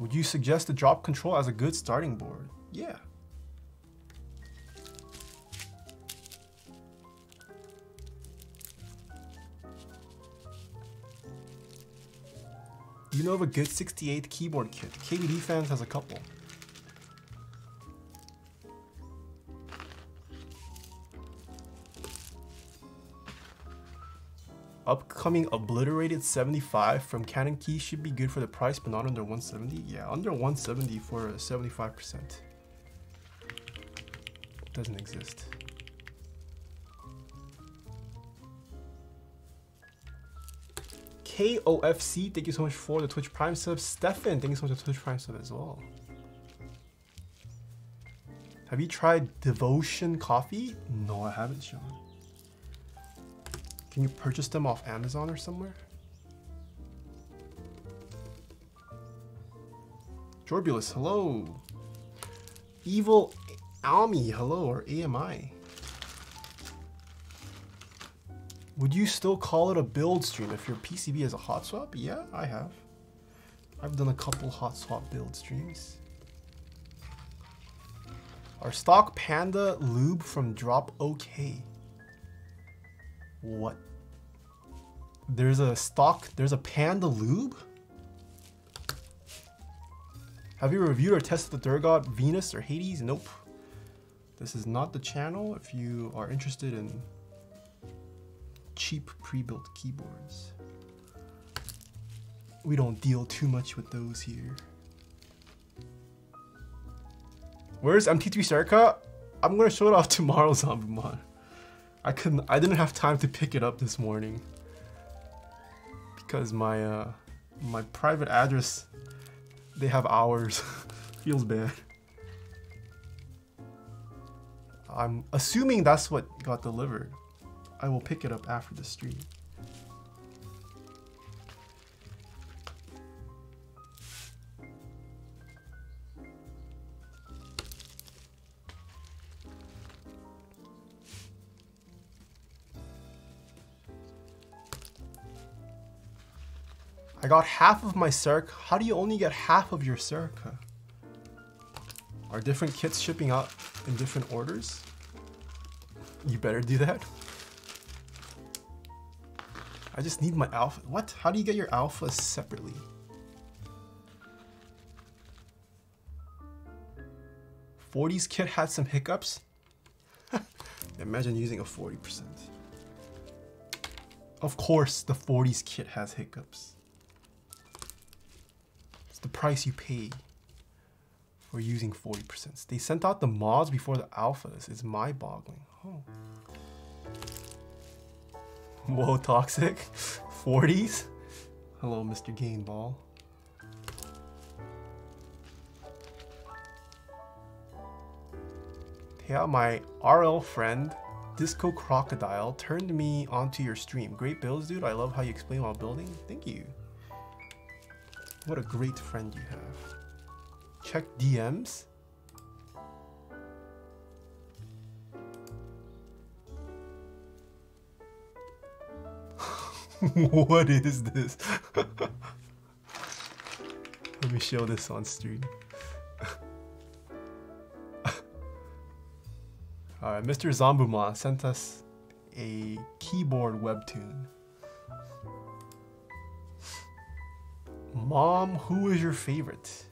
Would you suggest the drop control as a good starting board? Yeah. Do you know of a good 68 keyboard kit? KBD Fans has a couple. Upcoming obliterated 75 from Canon Key should be good for the price, but not under 170. Yeah, under 170 for 75%. Doesn't exist. KOFC, thank you so much for the Twitch Prime sub. Stefan, thank you so much for the Twitch Prime sub as well. Have you tried Devotion Coffee? No, I haven't, Sean. Can you purchase them off Amazon or somewhere? Jorbulus, hello. Evil Ami, hello, or AMI. Would you still call it a build stream if your PCB is a hot swap? Yeah, I have. I've done a couple hot swap build streams. Our stock Panda lube from Drop OK. What? There's a Panda lube? Have you reviewed or tested the Durgot, Venus, or Hades? Nope. This is not the channel if you are interested in cheap pre-built keyboards. We don't deal too much with those here. Where's MT3 Sarka? I'm gonna show it off tomorrow, Zombumon. I didn't have time to pick it up this morning because my my private address, they have hours. Feels bad. I'm assuming that's what got delivered. I will pick it up after the stream. I got half of my Circa. How do you only get half of your Circa? Are different kits shipping out in different orders? You better do that. I just need my alpha. What? How do you get your alphas separately? '40s kit had some hiccups. Imagine using a 40%. Of course, the '40s kit has hiccups. It's the price you pay for using 40%. They sent out the mods before the alphas. It's mind-boggling. Oh. Whoa, toxic. '40s. Hello, Mr. Gameball. Yeah, my RL friend Disco Crocodile turned me onto your stream. Great builds, dude. I love how you explain while building. Thank you. What a great friend you have. Check DMs. What is this? Let me show this on stream. All right, Mr. Zombumon sent us a keyboard webtoon. Mom, who is your favorite?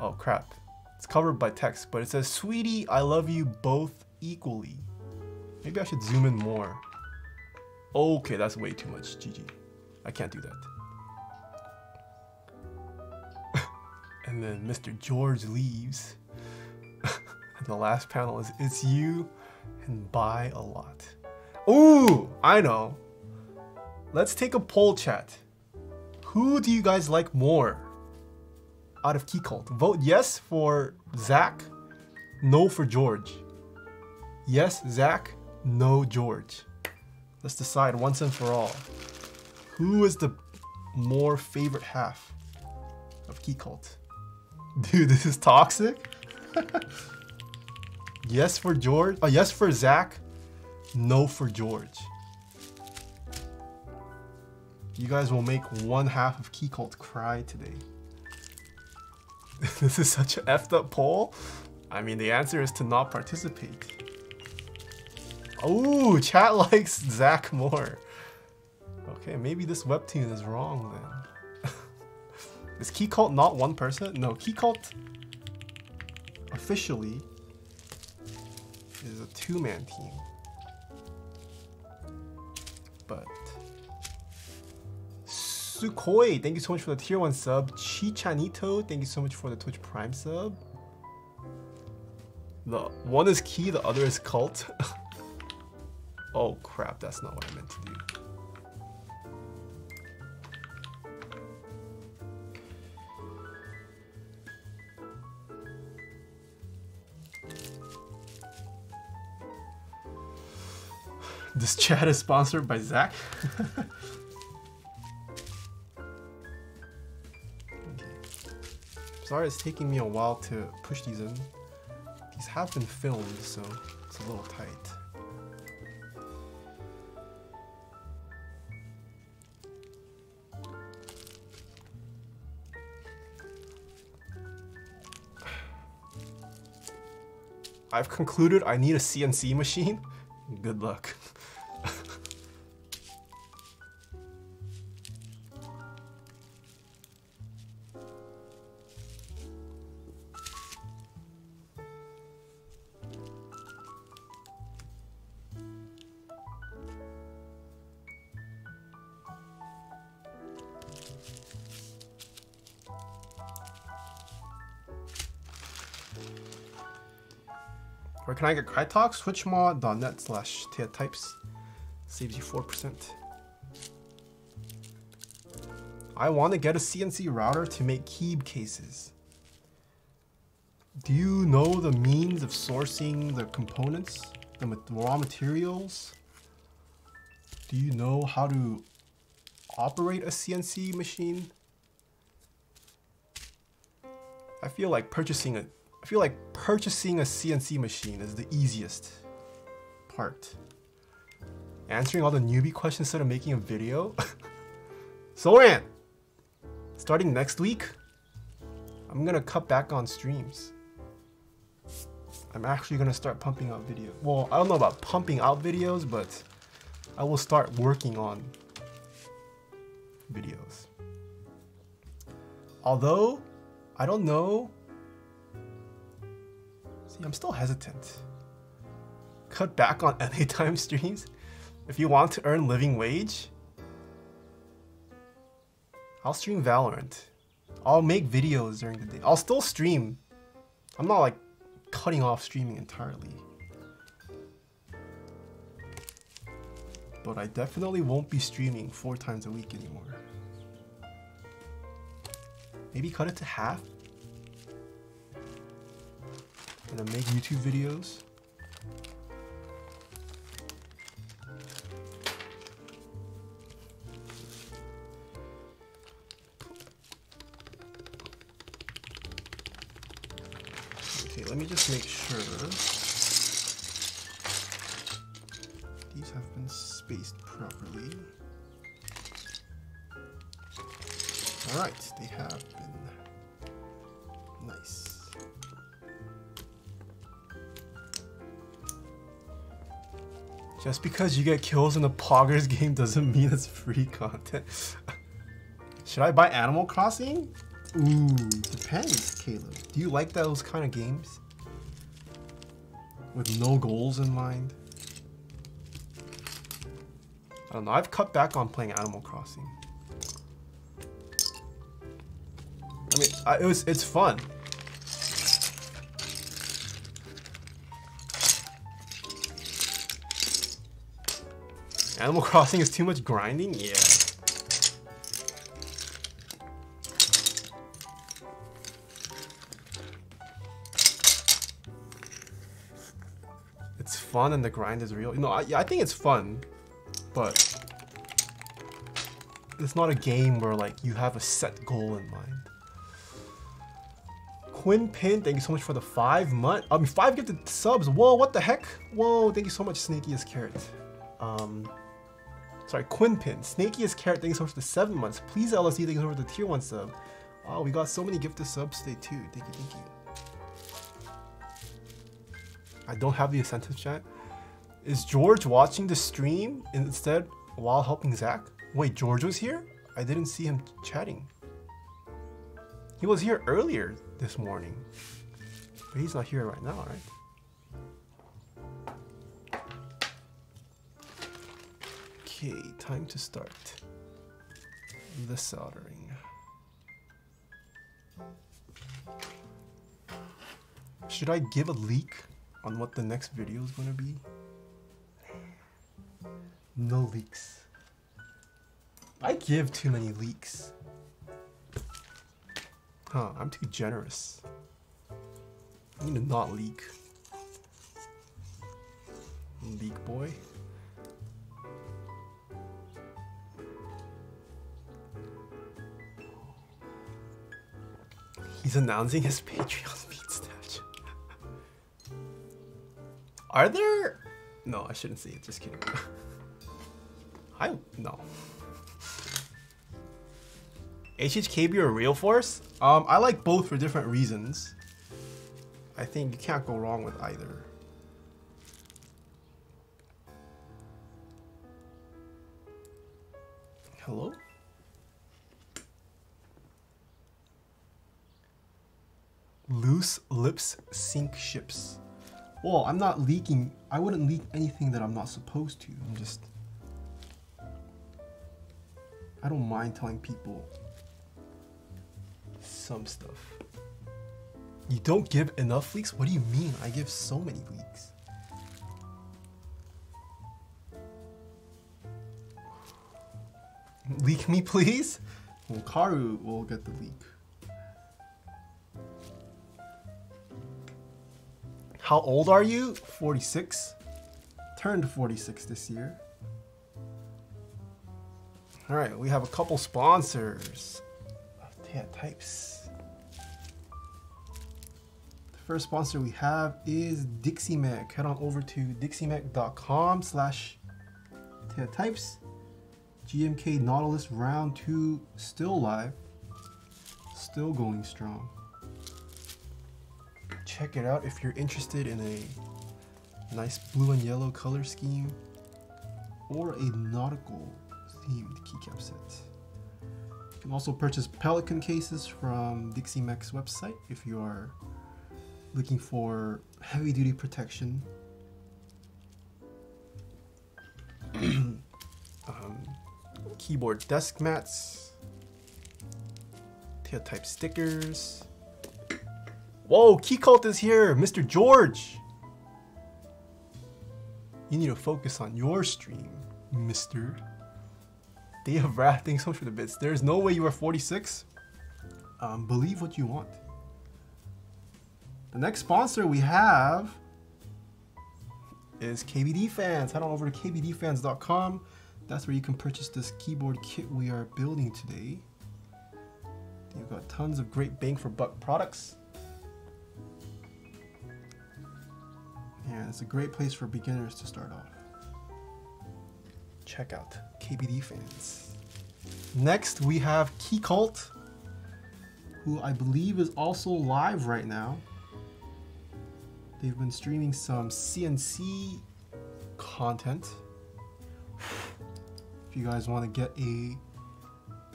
Oh, crap. It's covered by text, but it says, sweetie, I love you both equally. Maybe I should zoom in more. Okay, that's way too much, GG. I can't do that. And then Mr. George leaves. The last panel is it's you and buy a lot. Ooh, I know. Let's take a poll, chat. Who do you guys like more out of Keycult? Vote yes for Zach, no for George. Yes, Zach, no, George. Let's decide once and for all. Who is the more favorite half of Keycult? Dude, this is toxic. Yes for George. Oh, yes for Zach. No for George. You guys will make one half of Keycult cry today. This is such an effed up poll. I mean, the answer is to not participate. Oh, chat likes Zach more. Okay, maybe this webtoon is wrong then. Is Keycult not one person? No, Keycult officially is a two-man team, but Sukhoi, thank you so much for the tier 1 sub. Chichanito, thank you so much for the Twitch Prime sub. The one is Key, the other is Cult. Oh crap, that's not what I meant to do. This chat is sponsored by Zach. Okay. Sorry it's taking me a while to push these in. These have been filmed, so it's a little tight. I've concluded I need a CNC machine. Good luck. Where can I get Krytox? switchmod.net/Taeha Types. Saves you 4%. I want to get a CNC router to make keyb cases. Do you know the means of sourcing the components, the raw materials? Do you know how to operate a CNC machine? I feel like purchasing a CNC machine is the easiest part. Answering all the newbie questions instead of making a video. Soran! Starting next week, I'm gonna cut back on streams. I'm actually gonna start pumping out videos. Well, I don't know about pumping out videos, but I will start working on videos. Although, I don't know. I'm still hesitant. Cut back on LA time streams if you want to earn living wage. I'll stream Valorant. I'll make videos during the day. I'll still stream. I'm not like cutting off streaming entirely. But I definitely won't be streaming 4 times a week anymore. Maybe cut it to half. And make YouTube videos. Okay, let me just make sure these have been spaced properly. All right, they have been nice. Just because you get kills in a poggers game doesn't mean it's free content. Should I buy Animal Crossing? Ooh, depends, Caleb. Do you like those kind of games? With no goals in mind? I don't know, I've cut back on playing Animal Crossing. I mean, it's fun. Animal Crossing is too much grinding? Yeah. It's fun and the grind is real. No, I think it's fun, but it's not a game where like you have a set goal in mind. Quinn Pin, thank you so much for the 5 month. I mean, 5 gifted subs. Whoa, what the heck? Whoa, thank you so much, Snakiest Carrot. Sorry, Quinpin, Snakiest Carrot, thank you so much for the 7 months. Please LSD, thank you so much for the tier 1 sub. Oh, we got so many gifted subs today too. Thank you, thank you. I don't have the incentive chat. Is George watching the stream instead while helping Zach? Wait, George was here? I didn't see him chatting. He was here earlier this morning. But he's not here right now, right? Okay, time to start the soldering. Should I give a leak on what the next video is going to be? No leaks. I give too many leaks. Huh, I'm too generous. I need to not leak. Leak boy. He's announcing his Patreon feed stash. Are there? No, I shouldn't say it. Just kidding. No. HHKB or Real Force? I like both for different reasons. I think you can't go wrong with either. Hello? Loose lips sink ships. Well, I'm not leaking. I wouldn't leak anything that I'm not supposed to. I'm just... I don't mind telling people some stuff. You don't give enough leaks? What do you mean? I give so many leaks. Leak me, please? Well, Karu will get the leak. How old are you? 46. Turned 46 this year. All right, we have a couple sponsors of Taeha Types. The first sponsor we have is Dixie Mech. Head on over to DixieMech.com/Taeha Types. GMK Nautilus Round 2 still live. Still going strong. Check it out if you're interested in a nice blue and yellow color scheme or a nautical themed keycap set. You can also purchase pelican cases from Dixie Mech's website if you are looking for heavy duty protection. Keyboard desk mats, Taeha Type stickers. Whoa, Keycult is here, Mr. George. You need to focus on your stream, Mr. Day of Wrath, thanks so much for the bits. There's no way you are 46. Believe what you want. The next sponsor we have is KBD Fans. Head on over to kbdfans.com. That's where you can purchase this keyboard kit we are building today. You've got tons of great bang for buck products. Yeah, it's a great place for beginners to start off. Check out KBD Fans. Next, we have Keycult, who I believe is also live right now. They've been streaming some CNC content. If you guys want to get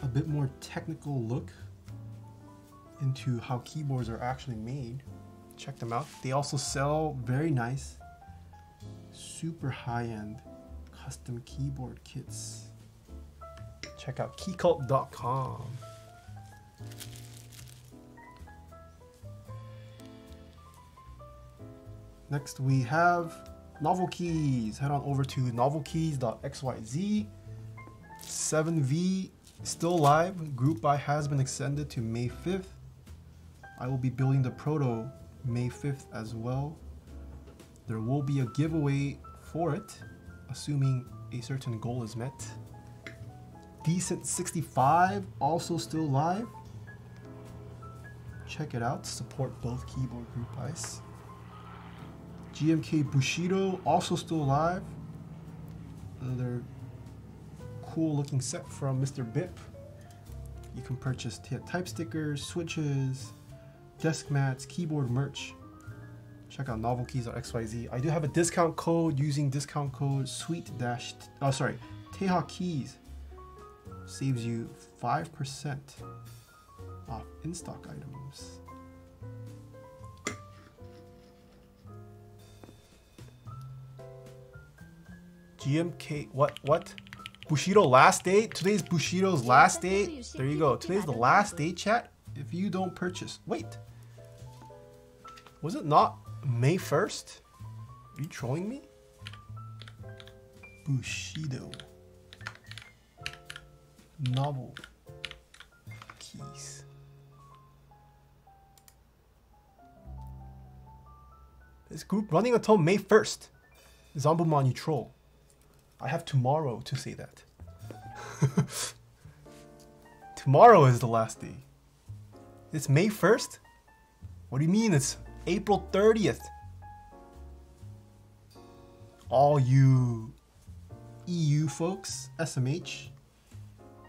a bit more technical look into how keyboards are actually made, check them out. They also sell very nice, super high-end custom keyboard kits. Check out keycult.com. Next we have Novel Keys. Head on over to novelkeys.xyz. 7V still live. Group buy has been extended to May 5th. I will be building the proto May 5th as well. There will be a giveaway for it, assuming a certain goal is met. Decent 65 also still live. Check it out. Support both keyboard group buys. GMK Bushido also still live. Another cool looking set from Mr. Bip. You can purchase Taeha Type stickers, switches, desk mats, keyboard merch. Check out novelkeys.xyz. I do have a discount code using discount code Taeha Keys. Saves you 5% off in-stock items. GMK, what? Bushido last day? Today's Bushido's last day? There you go. Today's the last day, chat. If you don't purchase, wait. Was it not May 1st? Are you trolling me? Bushido. Novel Keys. This group running until May 1st. Zombomon, you troll. I have tomorrow to say that. Tomorrow is the last day. It's May 1st? What do you mean? It's April 30th. All you EU folks, SMH,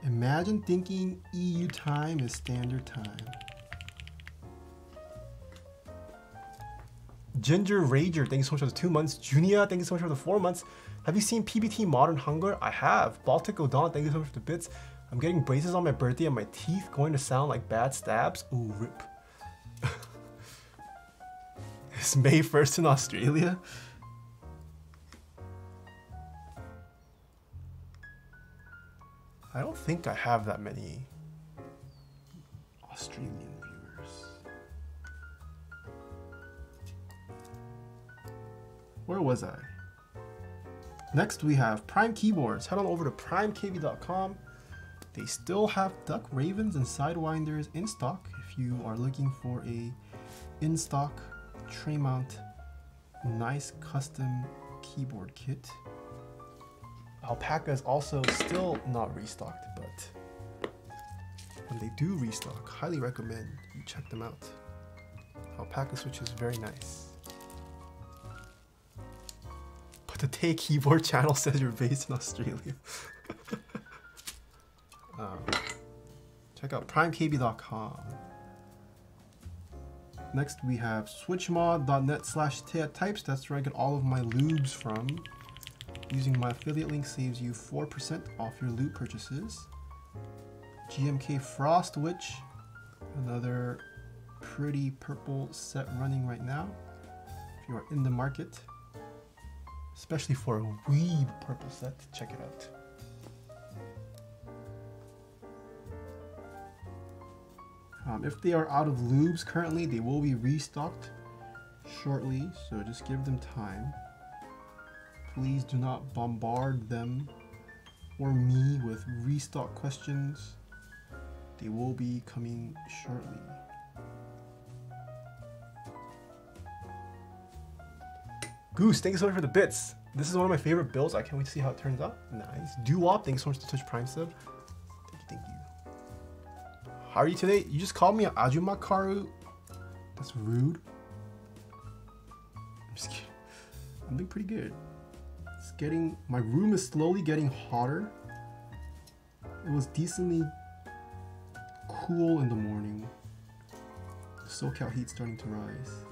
imagine thinking EU time is standard time. Ginger Rager, thank you so much for the 2 months. Junia, thank you so much for the 4 months. Have you seen PBT Modern Hunger? I have. Baltic O'Donnell, thank you so much for the bits. I'm getting braces on my birthday and my teeth going to sound like bad stabs. Ooh, rip. It's May 1st in Australia. I don't think I have that many Australian viewers. Where was I? Next we have Prime Keyboards. Head on over to primekb.com. They still have Duck Ravens and Sidewinders in stock if you are looking for a in-stock tray mount nice custom keyboard kit. Alpacas also still not restocked, but when they do restock, highly recommend you check them out. Alpaca switch is very nice. But the Tay Keyboard channel says you're based in Australia. Check out primekb.com. Next we have switchmod.net/Taeha Types. That's where I get all of my lubes from. Using my affiliate link saves you 4% off your loot purchases. GMK Frost Witch, another pretty purple set running right now if you are in the market, especially for a weeb purple set. Check it out. If they are out of lubes currently, they will be restocked shortly, so just give them time. Please do not bombard them or me with restock questions. They will be coming shortly. Goose, thank you so much for the bits. This is one of my favorite builds. I can't wait to see how it turns out. Nice. Doo-wop, thanks so much to Touch Prime sub. Thank you. How are you today? You just called me an Ajumakaru. That's rude. I'm just kidding. I'm doing pretty good. My room is slowly getting hotter. It was decently cool in the morning. The SoCal heat's starting to rise.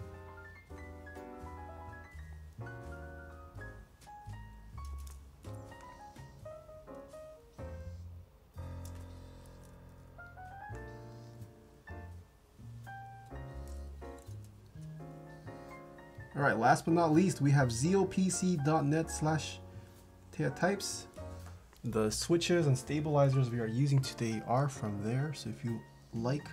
All right, last but not least, we have zealpc.net/Taeha Types. The switches and stabilizers we are using today are from there. So if you like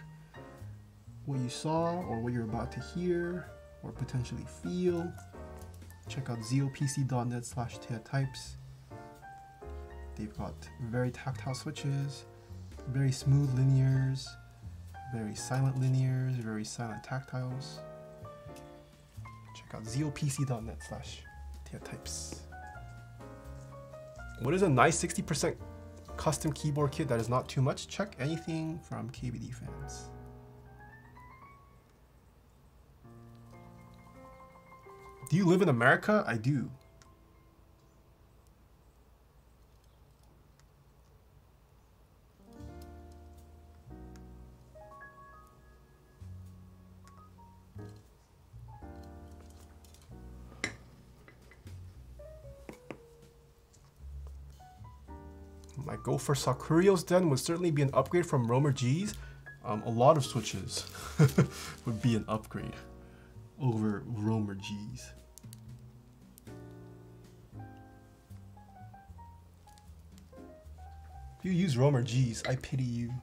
what you saw or what you're about to hear or potentially feel, check out zealpc.net/Taeha Types. They've got very tactile switches, very smooth linears, very silent tactiles. Check out zealpc.net/Taeha Types. What is a nice 60% custom keyboard kit that is not too much? Check anything from KBD Fans. Do you live in America? I do. My go for Sakurio's Den would certainly be an upgrade from Roamer G's. A lot of switches would be an upgrade over Roamer G's. If you use Roamer G's, I pity you.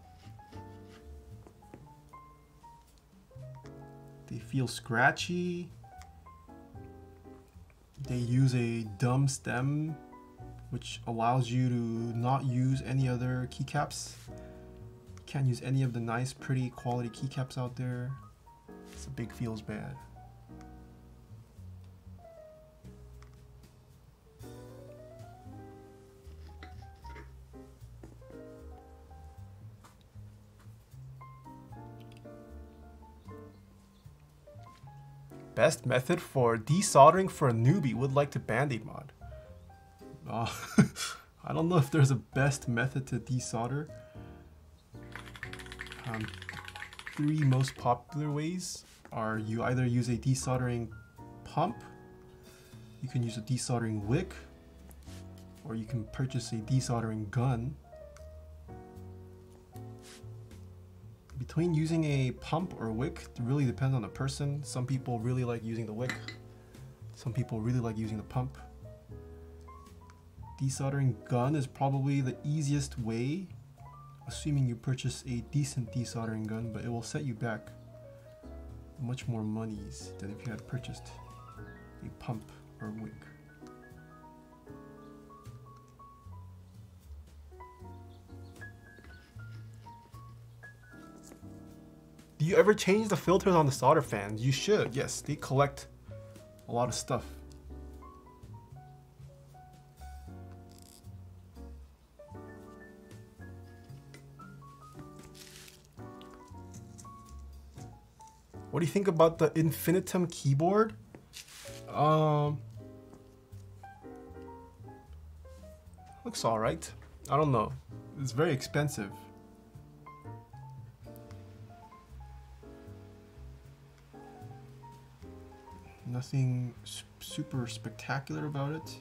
They feel scratchy. They use a dumb stem, which allows you to not use any other keycaps. Can't use any of the nice, pretty quality keycaps out there. It's a big feels bad. Best method for desoldering for a newbie, would like to Band-Aid mod. I don't know if there's a best method to desolder. 3 most popular ways are you either use a desoldering pump. You can use a desoldering wick, or you can purchase a desoldering gun. Between using a pump or wick, it really depends on the person. Some people really like using the wick. Some people really like using the pump. Desoldering gun is probably the easiest way, assuming you purchase a decent desoldering gun, but it will set you back much more monies than if you had purchased a pump or wick. Do you ever change the filters on the solder fans? You should, yes, they collect a lot of stuff. What do you think about the Infinitum keyboard? Looks all right. I don't know. It's very expensive. Nothing super spectacular about it.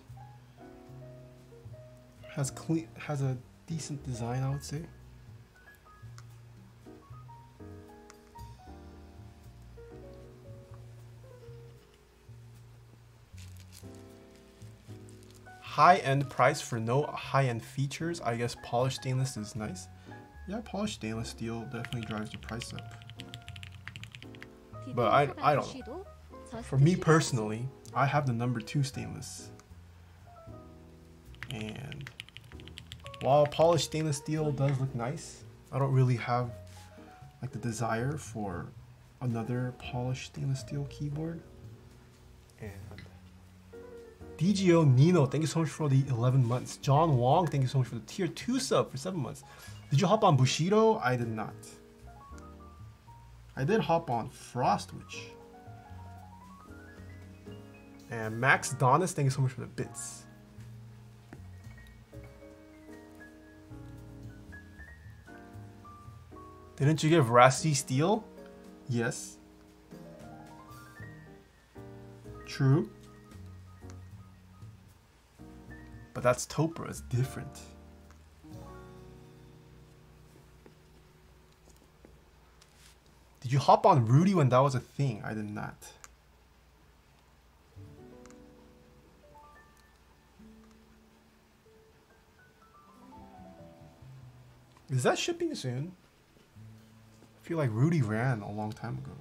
Has a decent design, I would say. High-end price for no high-end features. I guess polished stainless is nice. Yeah, polished stainless steel definitely drives the price up. But I don't know. For me personally, I have the #2 stainless. And while polished stainless steel does look nice, I don't really have like the desire for another polished stainless steel keyboard. And DGO Nino, thank you so much for the 11 months. John Wong, thank you so much for the tier 2 sub for 7 months. Did you hop on Bushido? I did not. I did hop on Frostwitch. And Max Donis, thank you so much for the bits. Didn't you give Rasty Steel? Yes. True. But that's Topre, it's different. Did you hop on Rudy when that was a thing? I did not. Is that shipping soon? I feel like Rudy ran a long time ago.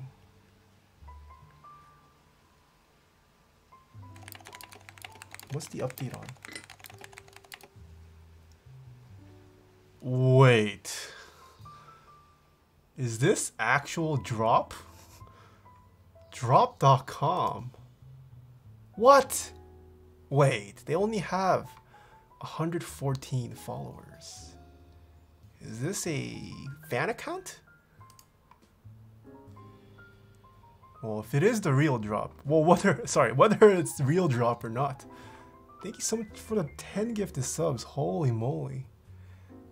What's the update on? Wait, is this actual drop? Drop.com. What? Wait, they only have 114 followers. Is this a fan account? Well, if it is the real drop, well, whether it's real drop or not. Thank you so much for the 10 gifted subs. Holy moly.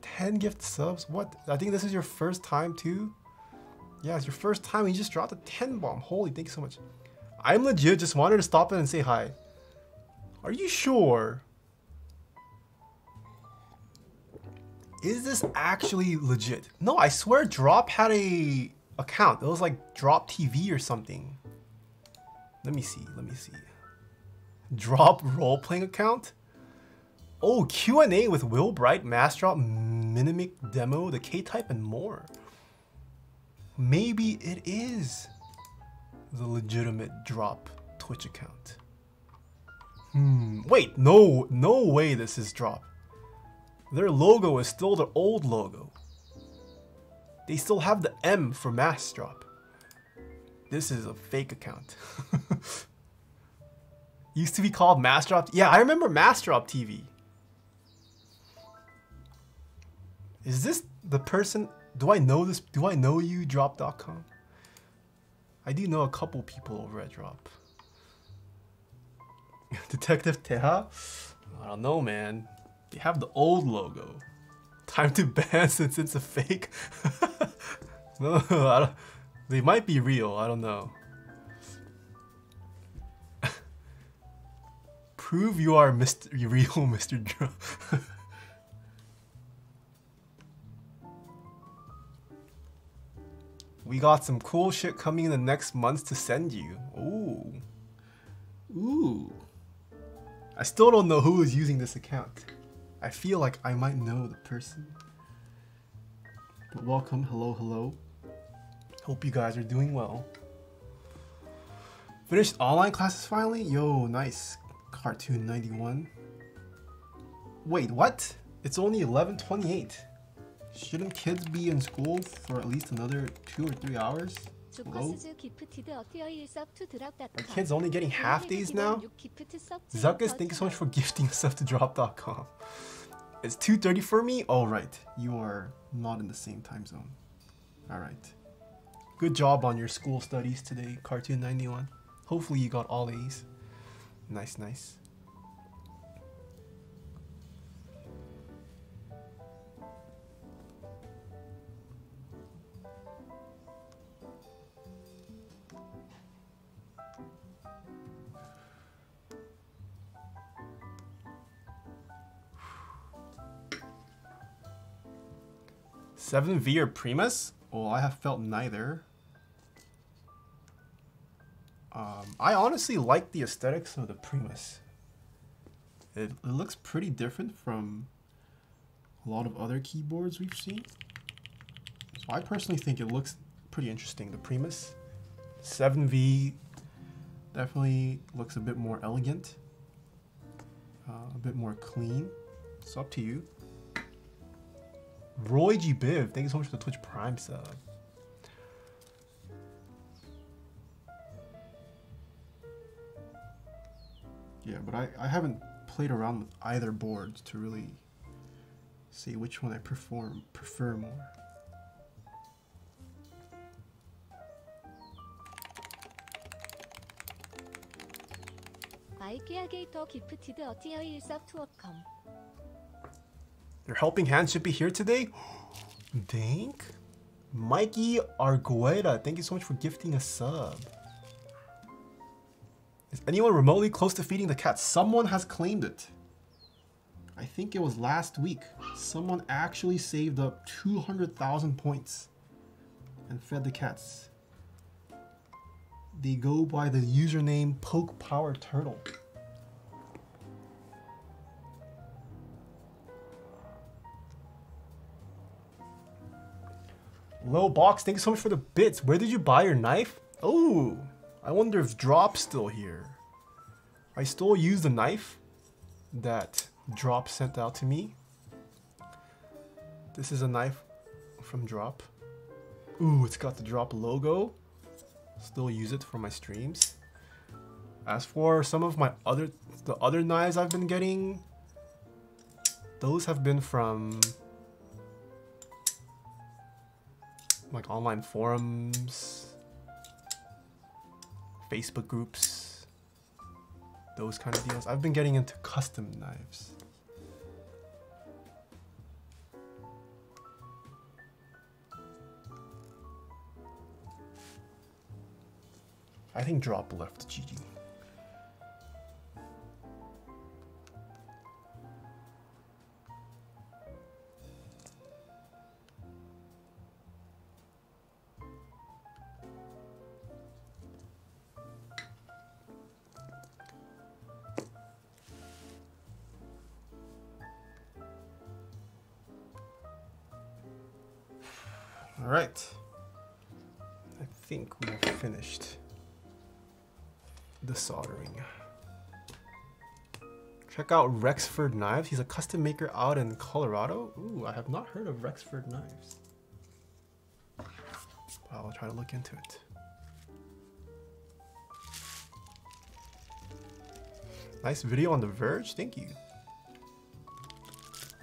10 gift subs? What? I think this is your first time too? Yeah, it's your first time and you just dropped a 10 bomb. Holy, thank you so much. I'm legit, just wanted to stop in and say hi. Are you sure? Is this actually legit? No, I swear Drop had a account. It was like Drop TV or something. Let me see. Drop role-playing account? Oh, Q&A with Will Bright, Mass Drop, Minimic Demo, the K-Type, and more. Maybe it is the legitimate Drop Twitch account. Wait, no way this is Drop. Their logo is still the old logo. They still have the M for Mass Drop. This is a fake account. Used to be called Mass Drop. Yeah, I remember Mass Drop TV. Is this the person? Do I know this? Do I know you, Drop.com? I do know a couple people over at Drop. Detective Taeha? I don't know, man. They have the old logo. Time to ban since it's a fake. No, they might be real. I don't know. Prove you are real Mr. Drum. We got some cool shit coming in the next months to send you. Ooh. Ooh. I still don't know who is using this account. I feel like I might know the person. But welcome, hello, hello. Hope you guys are doing well. Finished online classes finally? Yo, nice. Cartoon 91. Wait, what? It's only 11:28. Shouldn't kids be in school for at least another 2 or 3 hours? Hello? Are kids only getting half days now? Zuckus, thank you so much for gifting stuff to drop.com. It's 2:30 for me? Alright, you are not in the same time zone. Alright. Good job on your school studies today, Cartoon 91. Hopefully you got all A's. Nice, nice. Seven V or Primus? Well, I have felt neither. I honestly like the aesthetics of the Primus. It looks pretty different from a lot of other keyboards we've seen. So I personally think it looks pretty interesting, the Primus. 7V definitely looks a bit more elegant, a bit more clean. It's up to you. Roy G. Biv, thank you so much for the Twitch Prime sub. Yeah, but I haven't played around with either board to really see which one I prefer more. Your helping hand should be here today. Thank Mikey Argueta, thank you so much for gifting a sub. Is anyone remotely close to feeding the cat? Someone has claimed it. I think it was last week. Someone actually saved up 200,000 points and fed the cats. They go by the username PokePowerTurtle. Low Box, thank you so much for the bits. Where did you buy your knife? Oh, I wonder if Drop's still here. I still use the knife that Drop sent out to me. This is a knife from Drop. Ooh, it's got the Drop logo. Still use it for my streams. As for some of my other knives I've been getting, those have been from like online forums, Facebook groups, those kind of deals. I've been getting into custom knives. I think Drop left GG. Alright, I think we have finished the soldering. Check out Rexford Knives. He's a custom maker out in Colorado. Ooh, I have not heard of Rexford Knives. I'll try to look into it. Nice video on The Verge. Thank you.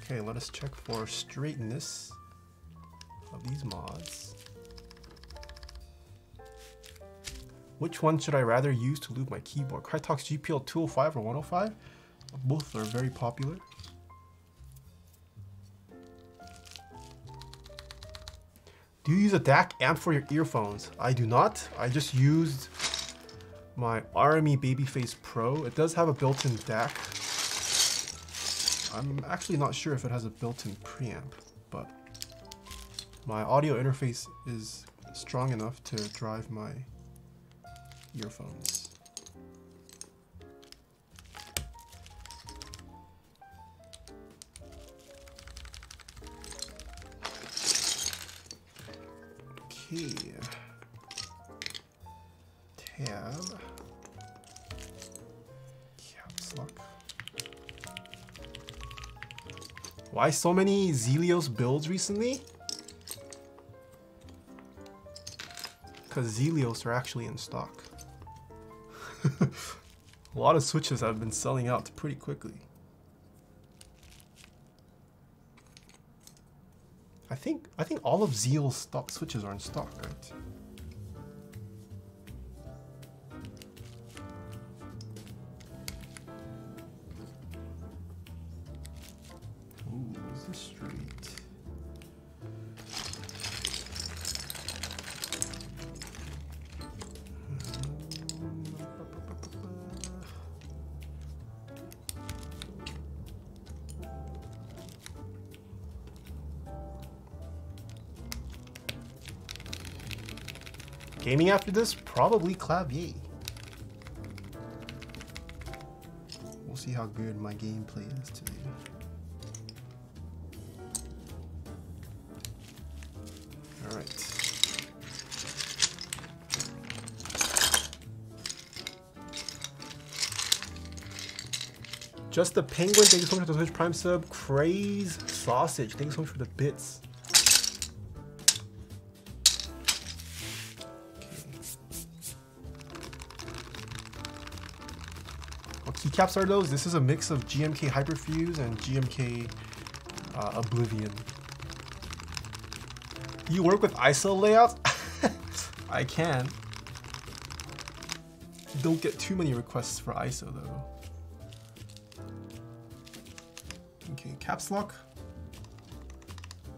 Okay, let us check for straightness of these mods. Which one should I rather use to loop my keyboard? Krytox GPL 205 or 105? Both are very popular. Do you use a DAC amp for your earphones? I do not. I just used my RME Babyface Pro. It does have a built-in DAC. I'm actually not sure if it has a built-in preamp, but my audio interface is strong enough to drive my earphones. Okay. Tab. Caps lock. Why so many Zealios builds recently? Because Zealios are actually in stock. A lot of switches have been selling out pretty quickly. I think all of Zeal's stock switches are in stock, right? Gaming after this, probably clavier. We'll see how good my gameplay is today. All right. Just the Penguin, thank you so much for the Twitch Prime sub. Craze Sausage, thank you so much for the bits. Caps are those. This is a mix of GMK Hyperfuse and GMK Oblivion. You work with ISO layouts? I can. Don't get too many requests for ISO though. Okay, caps lock.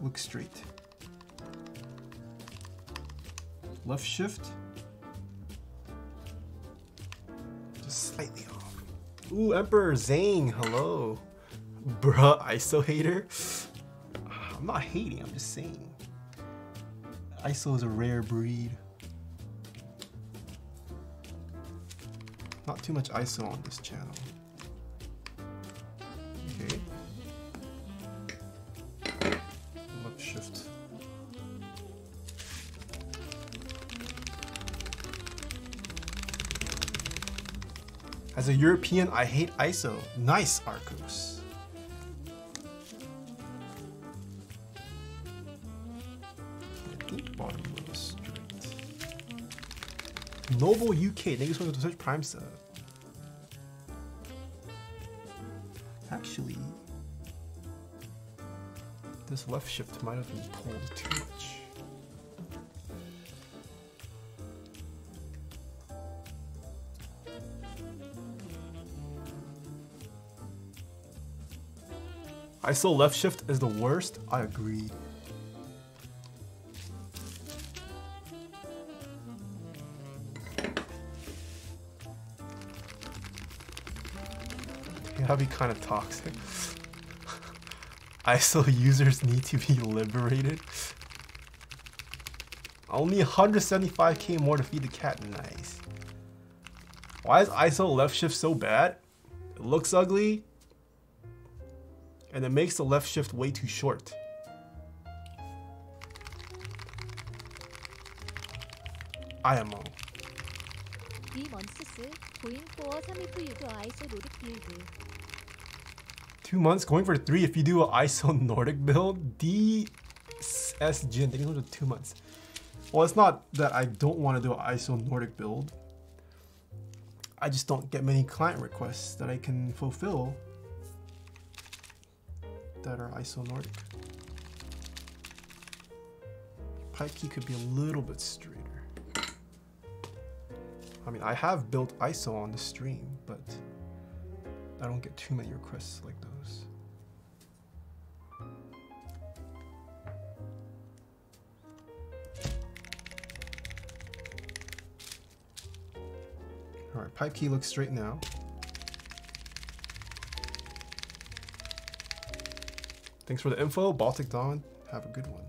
Look straight. Left shift. Just slightly off. Ooh, Emperor Zang, hello. Bruh, ISO hater. I'm not hating, I'm just saying. ISO is a rare breed. Not too much ISO on this channel. Okay. Left shift. As a European, I hate ISO. Nice, Arcos. Bottom little straight. Noble UK, thank you so much for such Prime sub. Actually, this left shift might have been pulled too much. ISO left shift is the worst, I agree. That'd be kind of toxic. ISO users need to be liberated. Only 175k more to feed the cat, nice. Why is ISO left shift so bad? It looks ugly. And it makes the left shift way too short. IMO. Two months going for three if you do an ISO Nordic build. DSGN, they can go to 2 months. Well, it's not that I don't want to do an ISO Nordic build. I just don't get many client requests that I can fulfill that are ISO Nordic. Pipe key could be a little bit straighter. I mean, I have built ISO on the stream, but I don't get too many requests like those. All right, pipe key looks straight now. Thanks for the info, Baltic Dawn. Have a good one.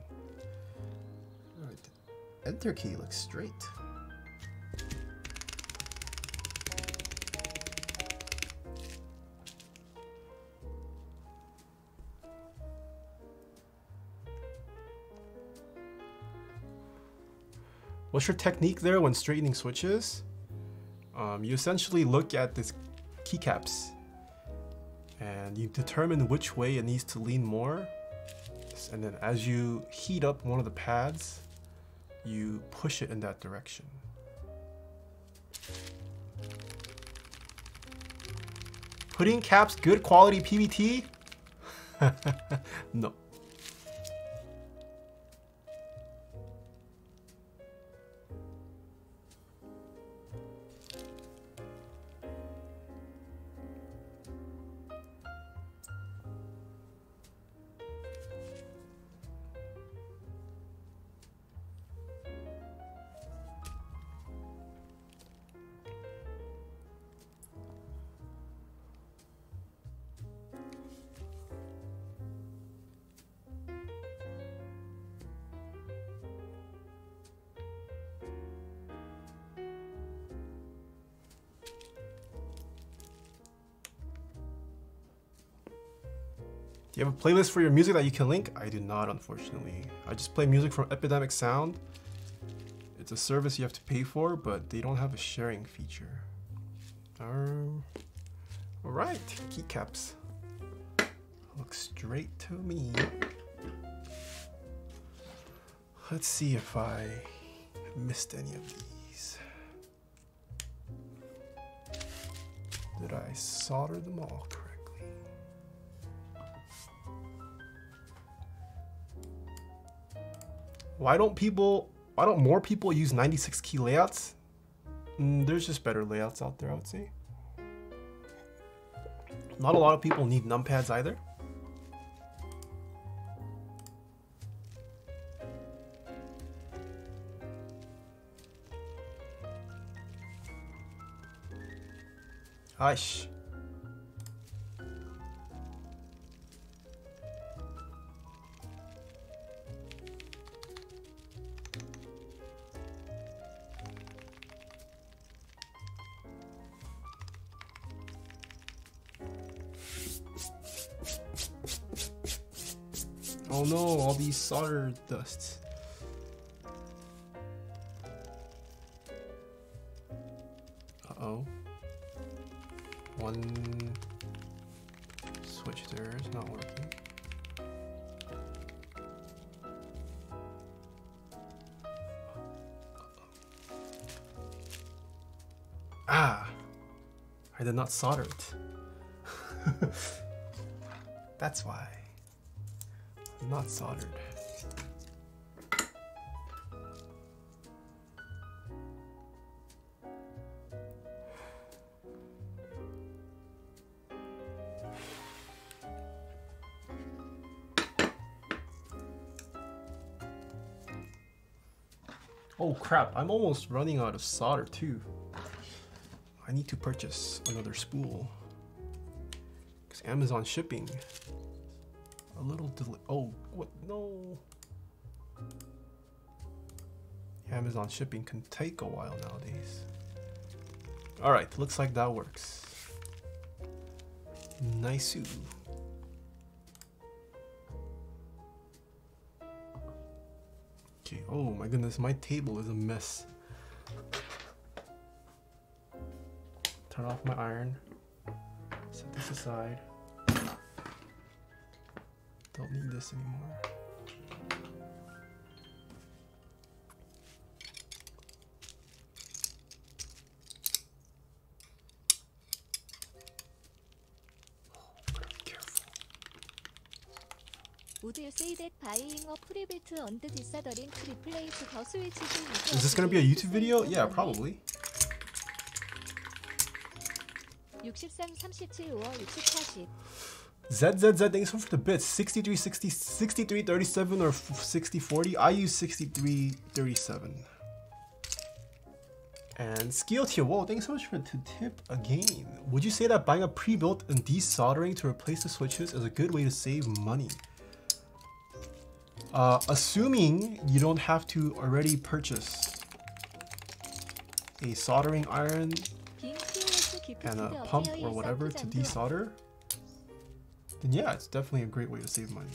All right, enter key looks straight. What's your technique there when straightening switches? You essentially look at these keycaps and you determine which way it needs to lean more. And then as you heat up one of the pads, you push it in that direction. Pudding caps, good quality PBT? No. You have a playlist for your music that you can link? I do not, unfortunately. I just play music from Epidemic Sound. It's a service you have to pay for, but they don't have a sharing feature. All right, keycaps. Look straight to me. Let's see if I missed any of these. Did I solder them all correctly? Why don't more people use 96 key layouts? There's just better layouts out there, I would say. Not a lot of people need numpads either. Aish. Oh no, all these solder dusts. Uh-oh. One switch there is not working. Ah! I did not solder it. That's why. Not soldered. Oh crap, I'm almost running out of solder too. I need to purchase another spool because Amazon shipping. A little delay. Oh, what? No. Amazon shipping can take a while nowadays. All right, looks like that works. Nice-oo. Okay, oh my goodness, my table is a mess. Turn off my iron. Set this aside. Don't need this anymore. Careful. Is this gonna be a YouTube video? Yeah, probably. 63, 37, 57, 54, 60, 40. ZZZ, thanks for the bits. 63, 60, 63, 37 or 60, 40. I use 63, 37. And Skill Tier, whoa, thanks so much for the tip again. Would you say that buying a pre-built and desoldering to replace the switches is a good way to save money? Assuming you don't have to already purchase a soldering iron and a pump or whatever to desolder, then yeah, it's definitely a great way to save money.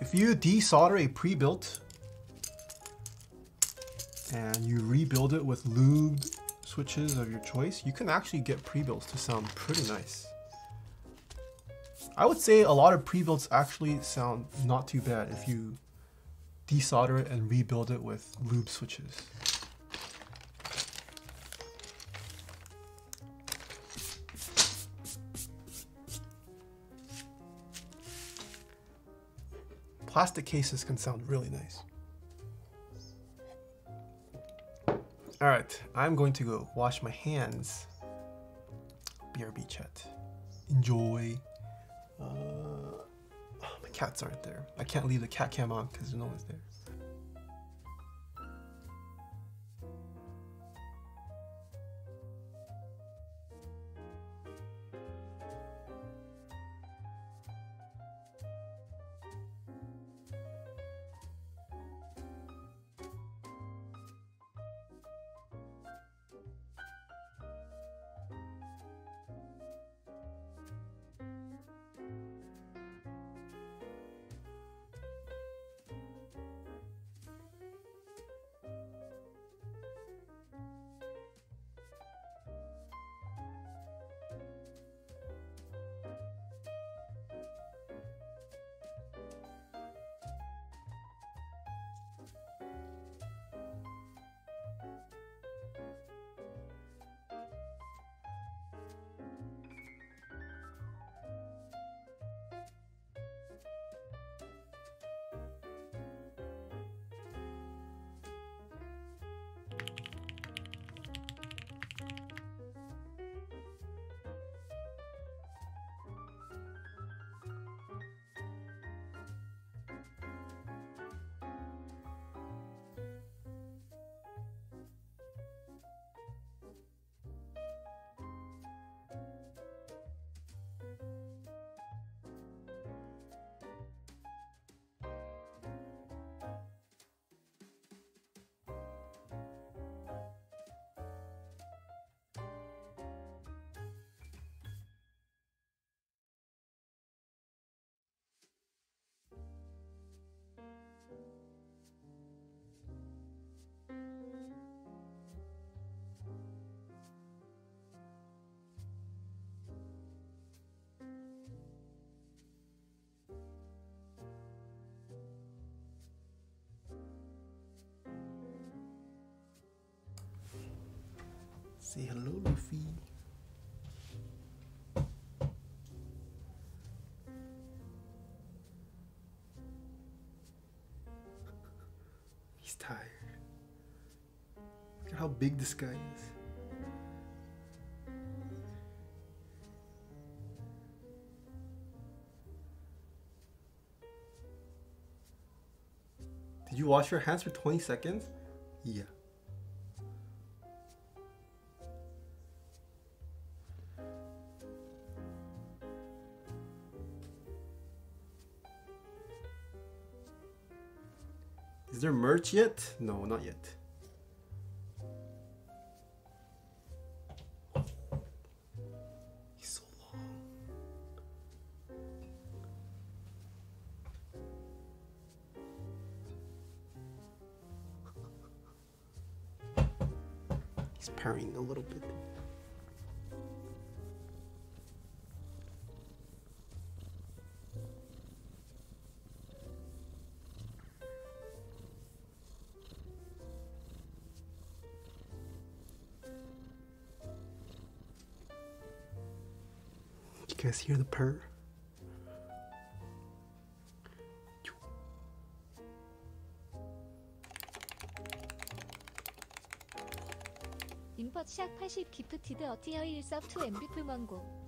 If you desolder a pre-built and you rebuild it with lubed switches of your choice, you can actually get pre-builts to sound pretty nice. I would say a lot of pre-builts actually sound not too bad if you desolder it and rebuild it with lube switches. Plastic cases can sound really nice. All right, I'm going to go wash my hands. BRB chat. Enjoy. My cats aren't there. I can't leave the cat cam on because no one's there. Say hello, Luffy. He's tired. Look at how big this guy is. Did you wash your hands for 20 seconds? Yeah. Is there merch yet? No, not yet. He's so long. He's purring a little bit. You guys hear the purr? 인버샷 80 기프티드 어티어 142 MB 풀망고.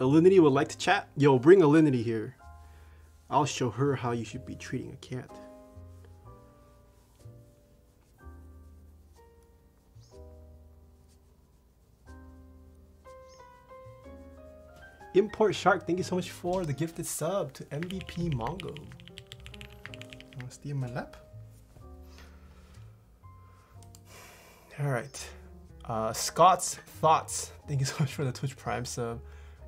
Alinity would like to chat? Yo, bring Alinity here. I'll show her how you should be treating a cat. Import Shark, thank you so much for the gifted sub to MVP Mongo. Wanna stay in my lap? Alright. Scott's Thoughts, thank you so much for the Twitch Prime sub.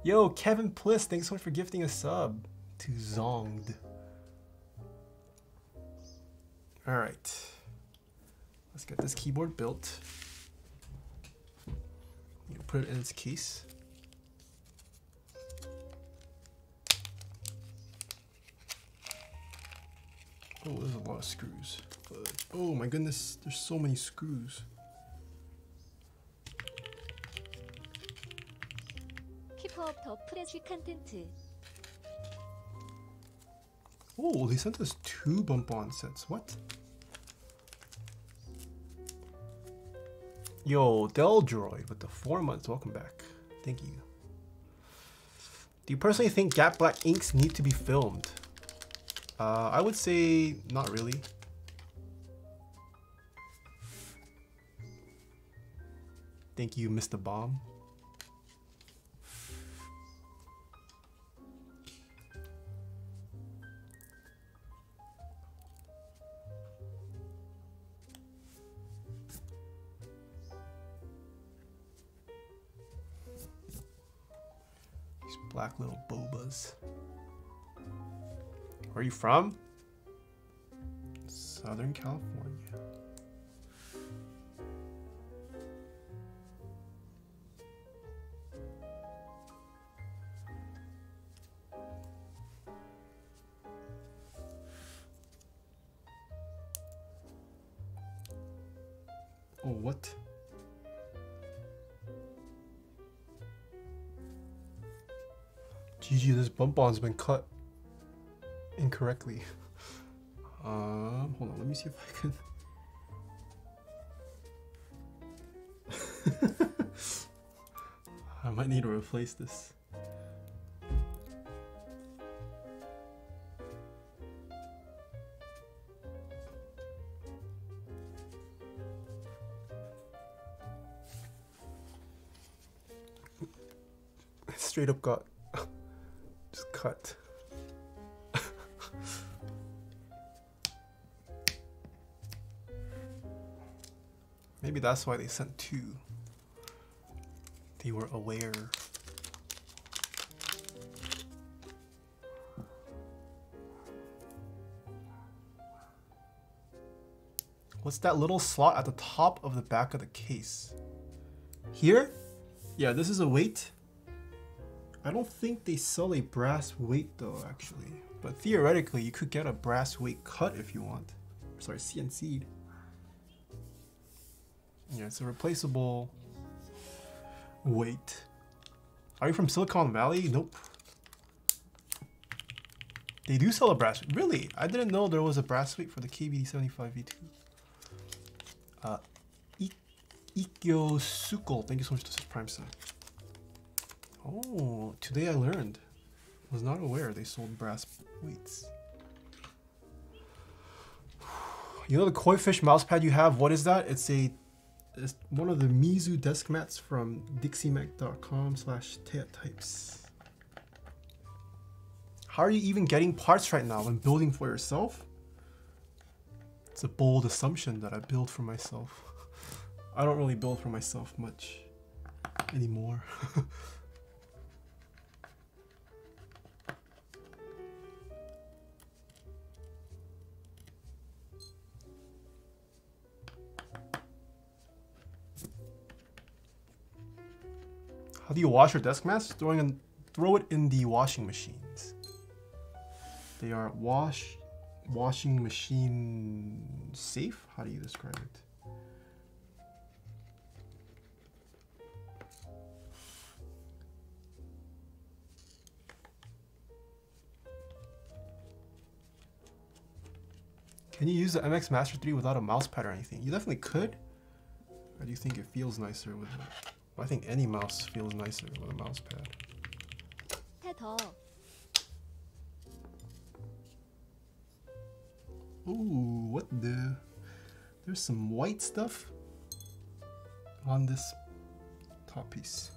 Yo, Kevin Pliss, thanks so much for gifting a sub to Zonged. Alright. Let's get this keyboard built. You put it in its case. Oh, there's a lot of screws. Oh my goodness, there's so many screws. Oh, they sent us 2 bump-on sets. What? Yo, Deldroid with the 4 months. Welcome back. Thank you. Do you personally think Gap Black inks need to be filmed? I would say not really. Thank you, Mr. Bomb. These black little bobas. Where are you from? Southern California. Oh, what? GG, this bump bond's been cut incorrectly. Hold on, let me see if I can. I might need to replace this. I straight up got just cut. Maybe that's why they sent 2. They were aware. What's that little slot at the top of the back of the case? Here? Yeah, this is a weight. I don't think they sell a brass weight though, actually. But theoretically, you could get a brass weight cut if you want. Sorry, CNC'd. Yeah, it's a replaceable weight. Are you from Silicon Valley? Nope. They do sell a brass. Really? I didn't know there was a brass weight for the KBD75 V2. Ikkyo Sukol, thank you so much for the Prime sub. Oh, today I learned. Was not aware they sold brass weights. You know the koi fish mousepad you have? What is that? It's one of the Mizu desk mats from DixieMech.com/Taeha Types. How are you even getting parts right now when building for yourself? It's a bold assumption that I build for myself. I don't really build for myself much anymore. How do you wash your desk mats? Throw it in the washing machines. They are washing machine safe? How do you describe it? Can you use the MX Master 3 without a mouse pad or anything? You definitely could. Or do you think it feels nicer with it? I think any mouse feels nicer with a mouse pad. 더. Ooh, what the? There's some white stuff on this top piece.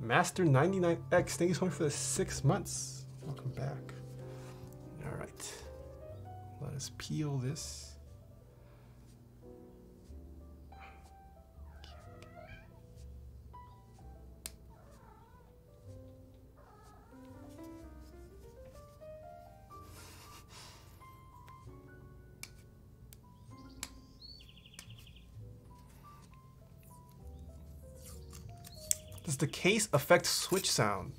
Master 99X, thank you so much for the 6 months. Welcome back. All right, let us peel this. Does the case affect switch sound?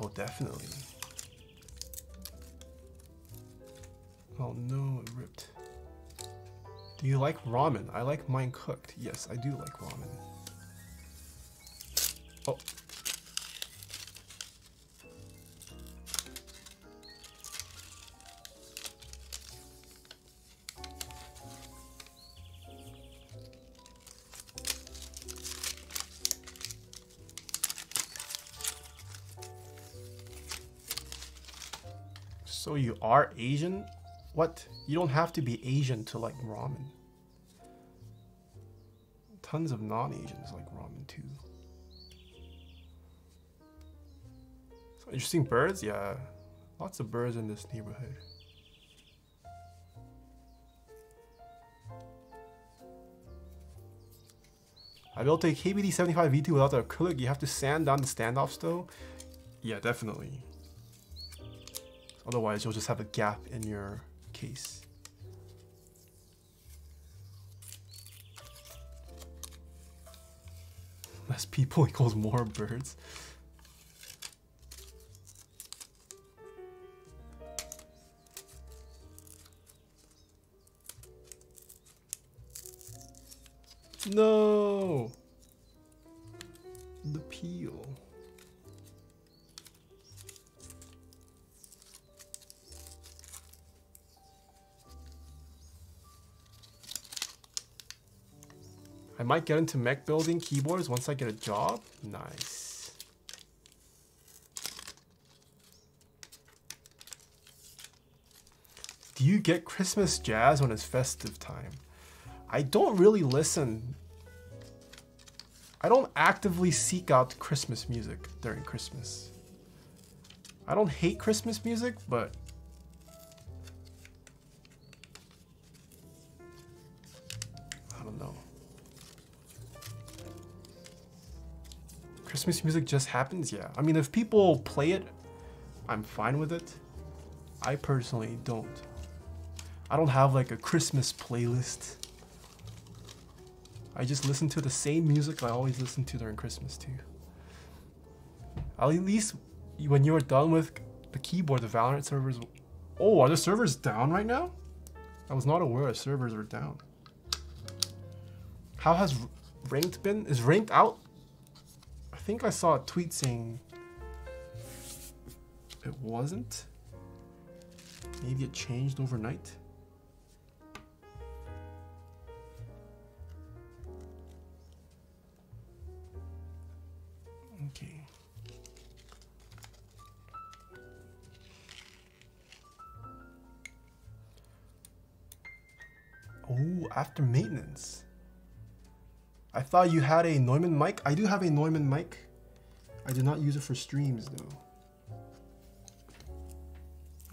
Oh, definitely. Oh no, it ripped. Do you like ramen? I like mine cooked. Yes, I do like ramen. Oh. So you are Asian? What? You don't have to be Asian to like ramen. Tons of non-Asians like ramen too. Some interesting birds? Yeah. Lots of birds in this neighborhood. I built a KBD75 V2 without the acrylic. You have to sand down the standoffs though? Yeah, definitely. Otherwise, you'll just have a gap in your case. Less people equals more birds. No! The peel. I might get into mech building keyboards once I get a job. Nice. Do you get Christmas jazz when it's festive time? I don't really listen. I don't actively seek out Christmas music during Christmas. I don't hate Christmas music, but I don't know. Christmas music just happens, yeah. I mean, if people play it, I'm fine with it. I personally don't. I don't have like a Christmas playlist. I just listen to the same music I always listen to during Christmas too. At least when you are done with the keyboard, the Valorant servers... Oh, are the servers down right now? I was not aware the servers were down. How has ranked been? Is ranked out? I think I saw a tweet saying it wasn't. Maybe it changed overnight. Okay. Oh, after maintenance. I thought you had a Neumann mic. I do have a Neumann mic. I do not use it for streams though.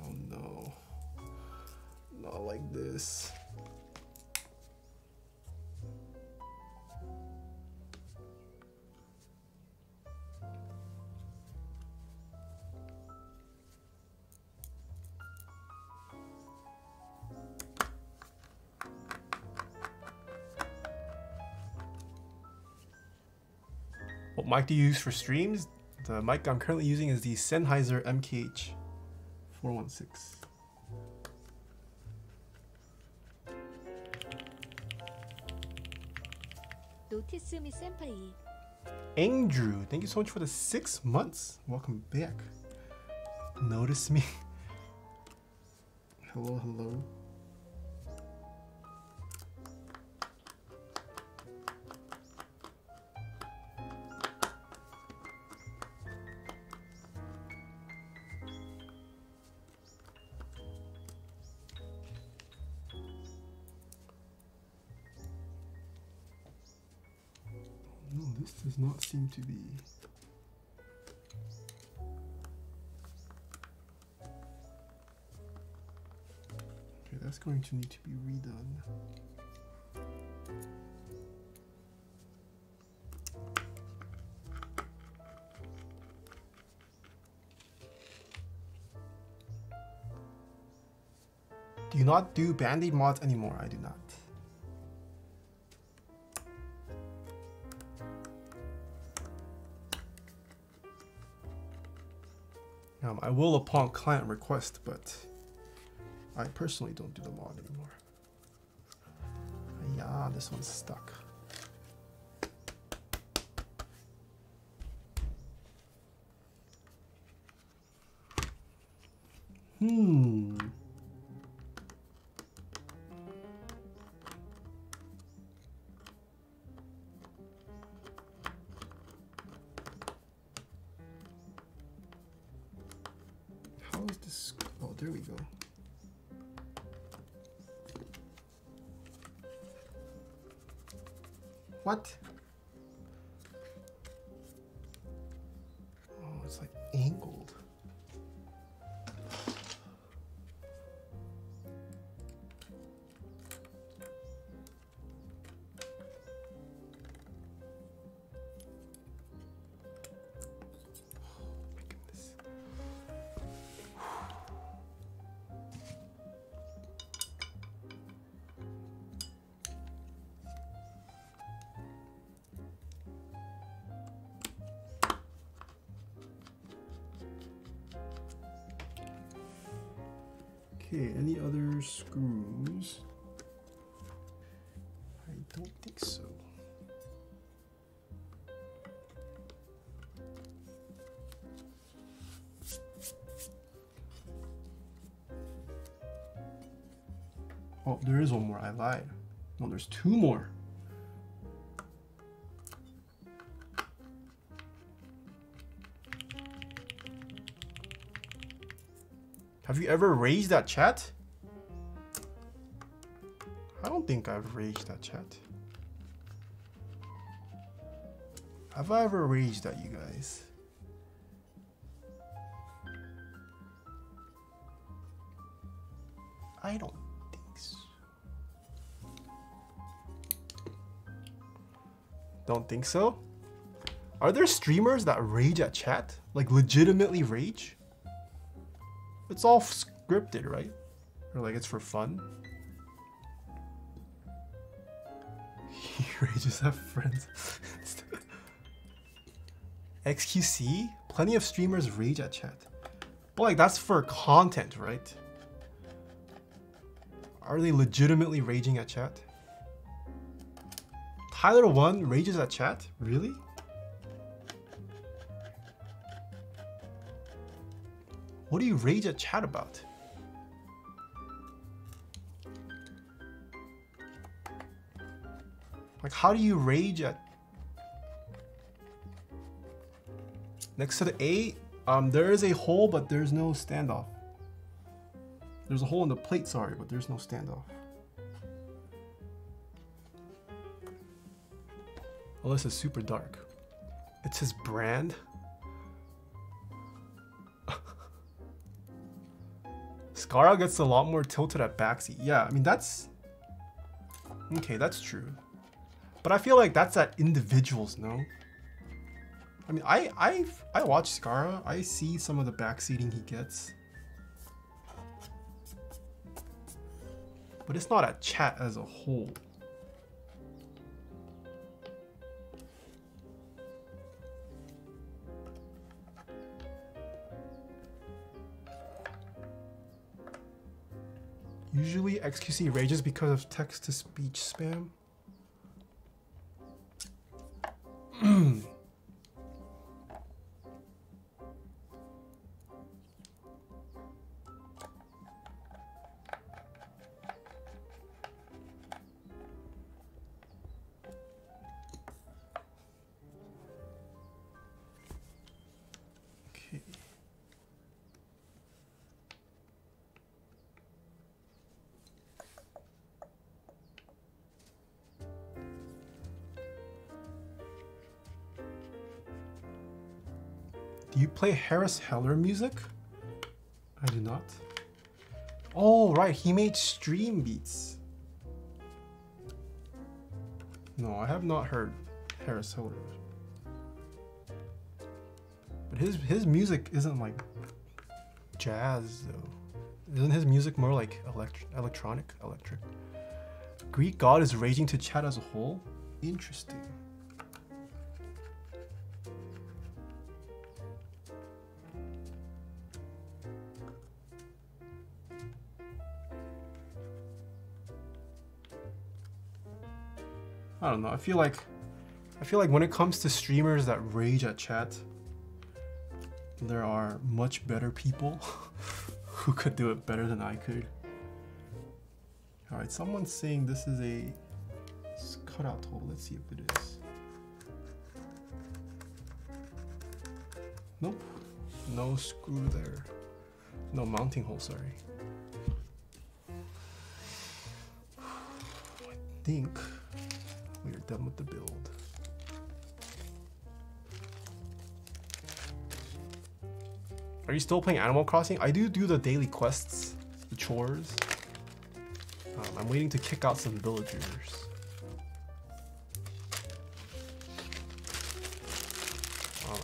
Oh no. Not like this. What mic do you use for streams? The mic I'm currently using is the Sennheiser MKH 416. Andrew, thank you so much for the 6 months. Welcome back. Notice me. Hello, hello. Does not seem to be. Okay, that's going to need to be redone. Do you not do Band-Aid mods anymore? I do not. I will upon client request, but I personally don't do the mod anymore. Yeah, this one's stuck. What? Oh, it's like angled. Okay, any other screws? I don't think so. Oh, there is one more. I lied. No, there's two more. Have you ever raised that chat? I don't think I've raised that chat. Have I ever raised that, you guys? I don't think so. Don't think so? Are there streamers that rage at chat? Like legitimately rage? It's all scripted, right? Or like it's for fun. He rages at friends. XQC? Plenty of streamers rage at chat. But like that's for content, right? Are they legitimately raging at chat? Tyler1 rages at chat? Really? What do you rage at chat about? Like, how do you rage at... Next to the A, there is a hole, but there's no standoff. There's a hole in the plate, sorry, but there's no standoff. Unless it's super dark. It's his brand. Skara gets a lot more tilted at backseat. Yeah, I mean, that's... Okay, that's true. But I feel like that's at individuals, no? I mean, I watch Skara. I see some of the backseating he gets. But it's not at chat as a whole. Usually XQC rages because of text-to-speech spam. Do you play Harris Heller music? I do not. Oh, right, he made stream beats. No, I have not heard Harris Heller. But his music isn't like jazz, though. Isn't his music more like electric? Greek God is raging to chat as a whole? Interesting. I don't know, I feel like when it comes to streamers that rage at chat, there are much better people who could do it better than I could. All right, someone's saying this is a cutout hole. Let's see if it is. Nope, no screw there. No mounting hole, sorry. I think we're done with the build. Are you still playing Animal Crossing? I do the daily quests, the chores. I'm waiting to kick out some villagers.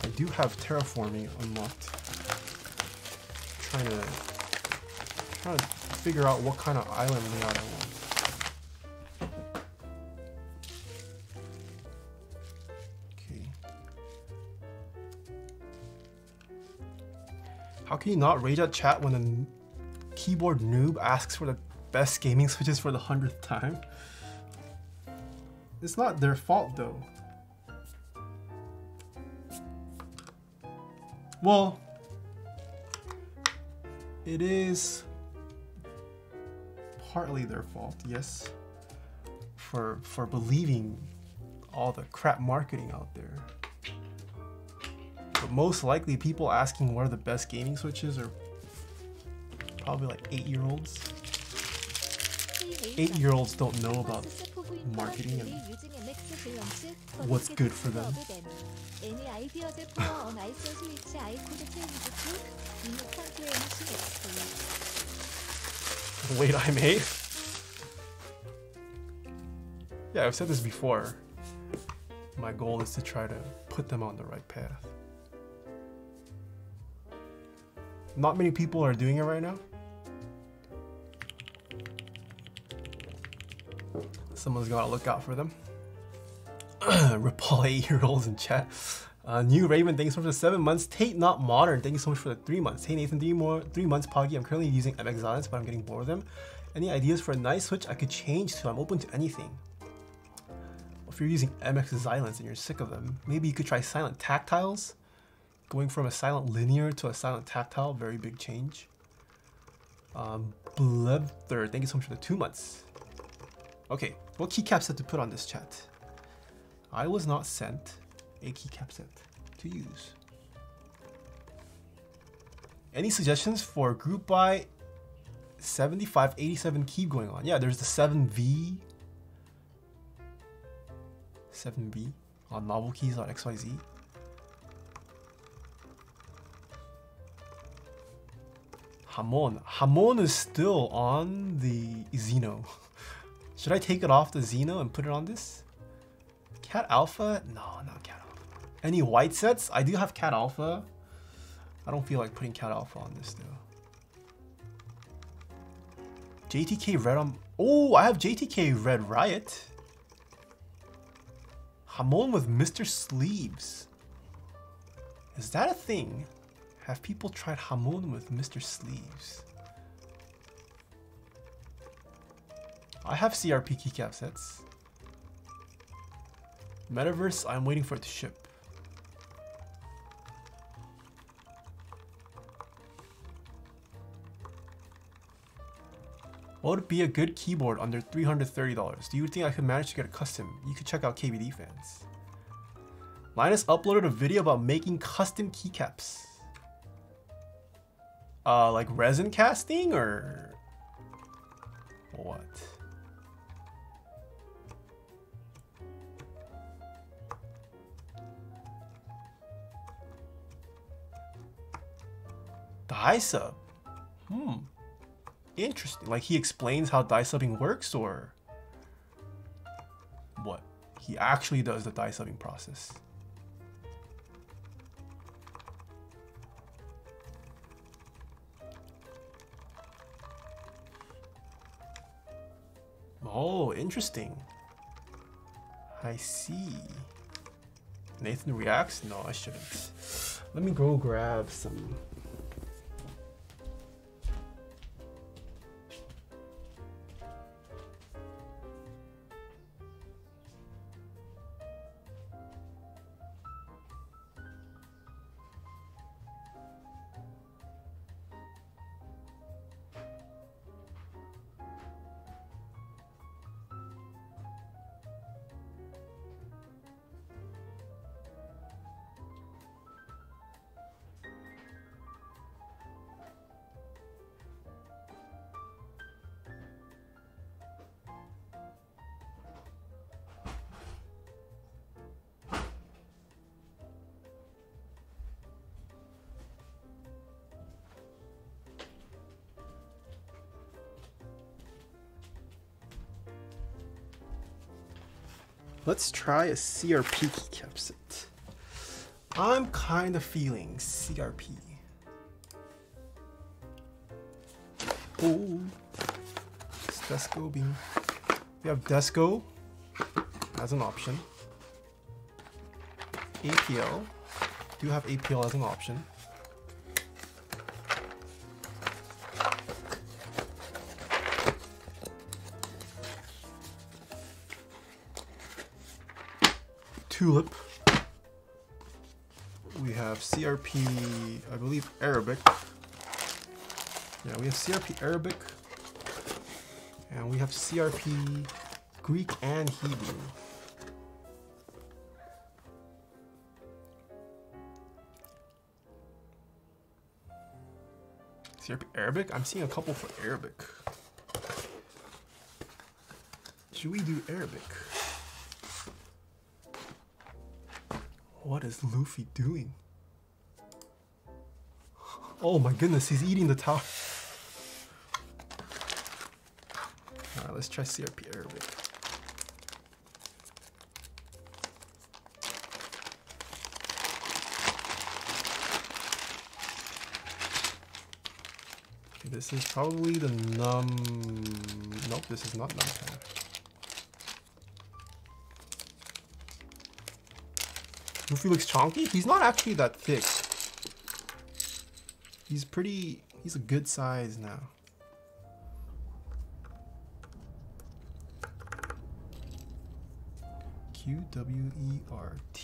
I do have terraforming unlocked. Trying to figure out what kind of island layout I want. How can you not rage at chat when a keyboard noob asks for the best gaming switches for the 100th time? It's not their fault though. Well, it is partly their fault, yes, for believing all the crap marketing out there. But most likely people asking what are the best gaming switches are probably like 8-year-olds. 8-year-olds don't know about marketing and what's good for them. Wait, I'm 8? Yeah, I've said this before. My goal is to try to put them on the right path. Not many people are doing it right now. Someone's gotta look out for them. Reply 8-year-olds in chat. New Raven, thanks so much for the 7 months. Tate Not Modern, thank you so much for the 3 months. Hey Nathan, three months Poggy. I'm currently using MX Zealios, but I'm getting bored of them. Any ideas for a nice switch I could change to? I'm open to anything. If you're using MX Zealios and you're sick of them, maybe you could try silent tactiles. Going from a silent linear to a silent tactile, very big change. Blebthird, thank you so much for the 2 months. Okay, what keycap set to put on this chat? I was not sent a keycap set to use. Any suggestions for group by 75, 87 keep going on? Yeah, there's the 7V. 7B on Novel Keys on XYZ. Hamon. Hamon is still on the Xeno. Should I take it off the Xeno and put it on this? Cat Alpha? No, not Cat Alpha. Any white sets? I do have Cat Alpha. I don't feel like putting Cat Alpha on this though. JTK Red on... Oh, I have JTK Red Riot. Hamon with Mr. Sleeves. Is that a thing? Have people tried Hamon with Mr. Sleeves? I have CRP keycap sets. Metaverse, I'm waiting for it to ship. What would be a good keyboard under $330? Do you think I could manage to get a custom? You could check out KBD Fans. Linus uploaded a video about making custom keycaps. Like resin casting or what? dice up. Interesting. Like, he explains how dice upping works, or what? He actually does the dice upping process. Oh, interesting. I see. Nathan reacts? No, I shouldn't. Let me go grab some. Let's try a CRP keycap set. I'm kind of feeling CRP. Oh, it's Desco being. We have Desco as an option. APL. Do have APL as an option. Tulip. We have CRP, I believe Arabic. Yeah, we have CRP Arabic, and we have CRP Greek and Hebrew. CRP Arabic? I'm seeing a couple for Arabic. Should we do Arabic? What is Luffy doing? Oh my goodness, he's eating the tower. Alright, let's try CRP Arabic. Okay, this is probably the Nope, this is not numb. Luffy looks chonky. He's not actually that thick. He's pretty. He's a good size now. QWERTY. 8.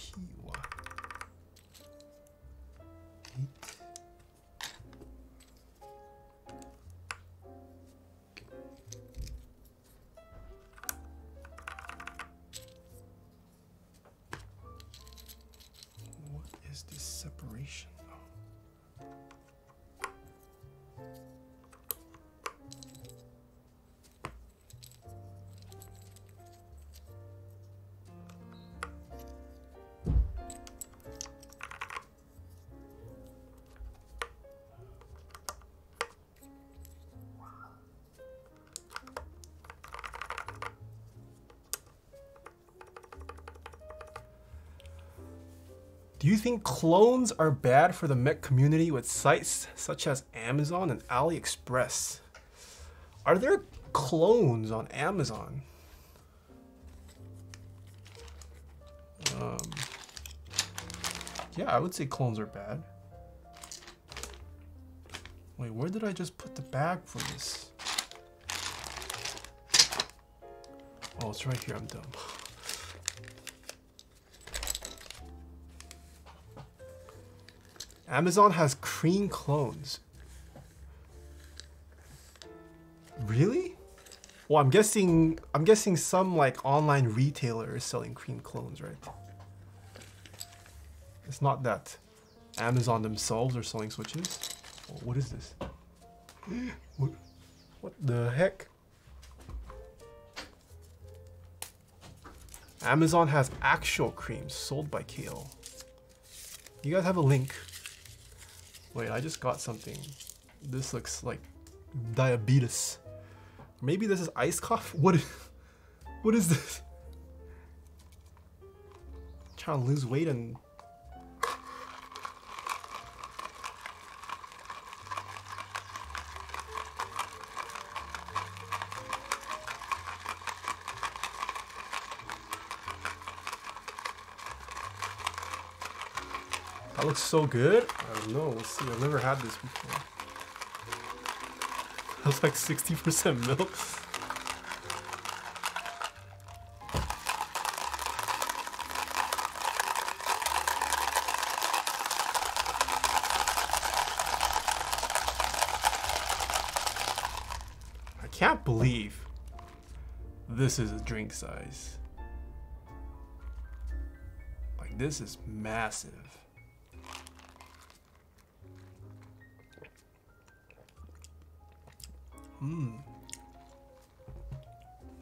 Do you think clones are bad for the mech community with sites such as Amazon and AliExpress? Are there clones on Amazon? Yeah, I would say clones are bad. Wait, where did I just put the bag for this? Oh, it's right here. I'm dumb. Amazon has cream clones. Really? Well, I'm guessing some like online retailer is selling cream clones, right? It's not that Amazon themselves are selling switches. Oh, what is this? What the heck? Amazon has actual creams sold by KL. You guys have a link. Wait, I just got something. This looks like diabetes. Maybe this is ice cough? What is this? I'm trying to lose weight and... That looks so good. I don't know, we'll see. I've never had this before. That's like 60% milk. I can't believe this is a drink size. Like, this is massive.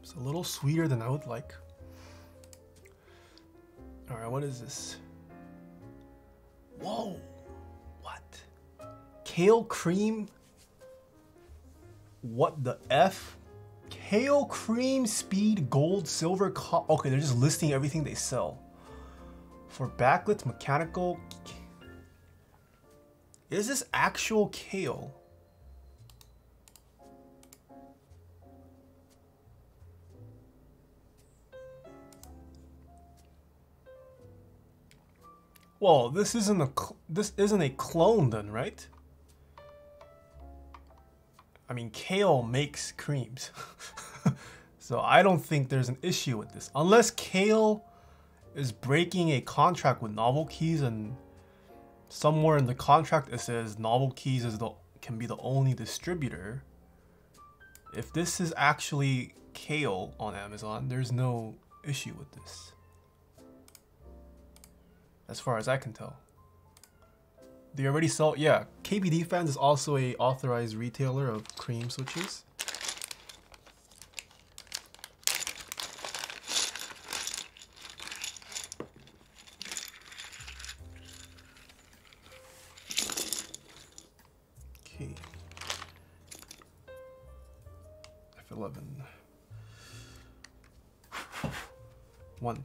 It's a little sweeter than I would like. All right, what is this? Whoa, what? Kale cream? What the F? Kale cream, speed, gold, silver, okay, they're just listing everything they sell. For backlit, mechanical. Is this actual kale? Well, this isn't a clone then, right? I mean, kale makes creams. So I don't think there's an issue with this. Unless kale is breaking a contract with Novel Keys, and somewhere in the contract it says Novel Keys can be the only distributor. If this is actually kale on Amazon, there's no issue with this. As far as I can tell. They already sell, yeah. KBD Fans is also an authorized retailer of cream switches. Okay. F11. 1,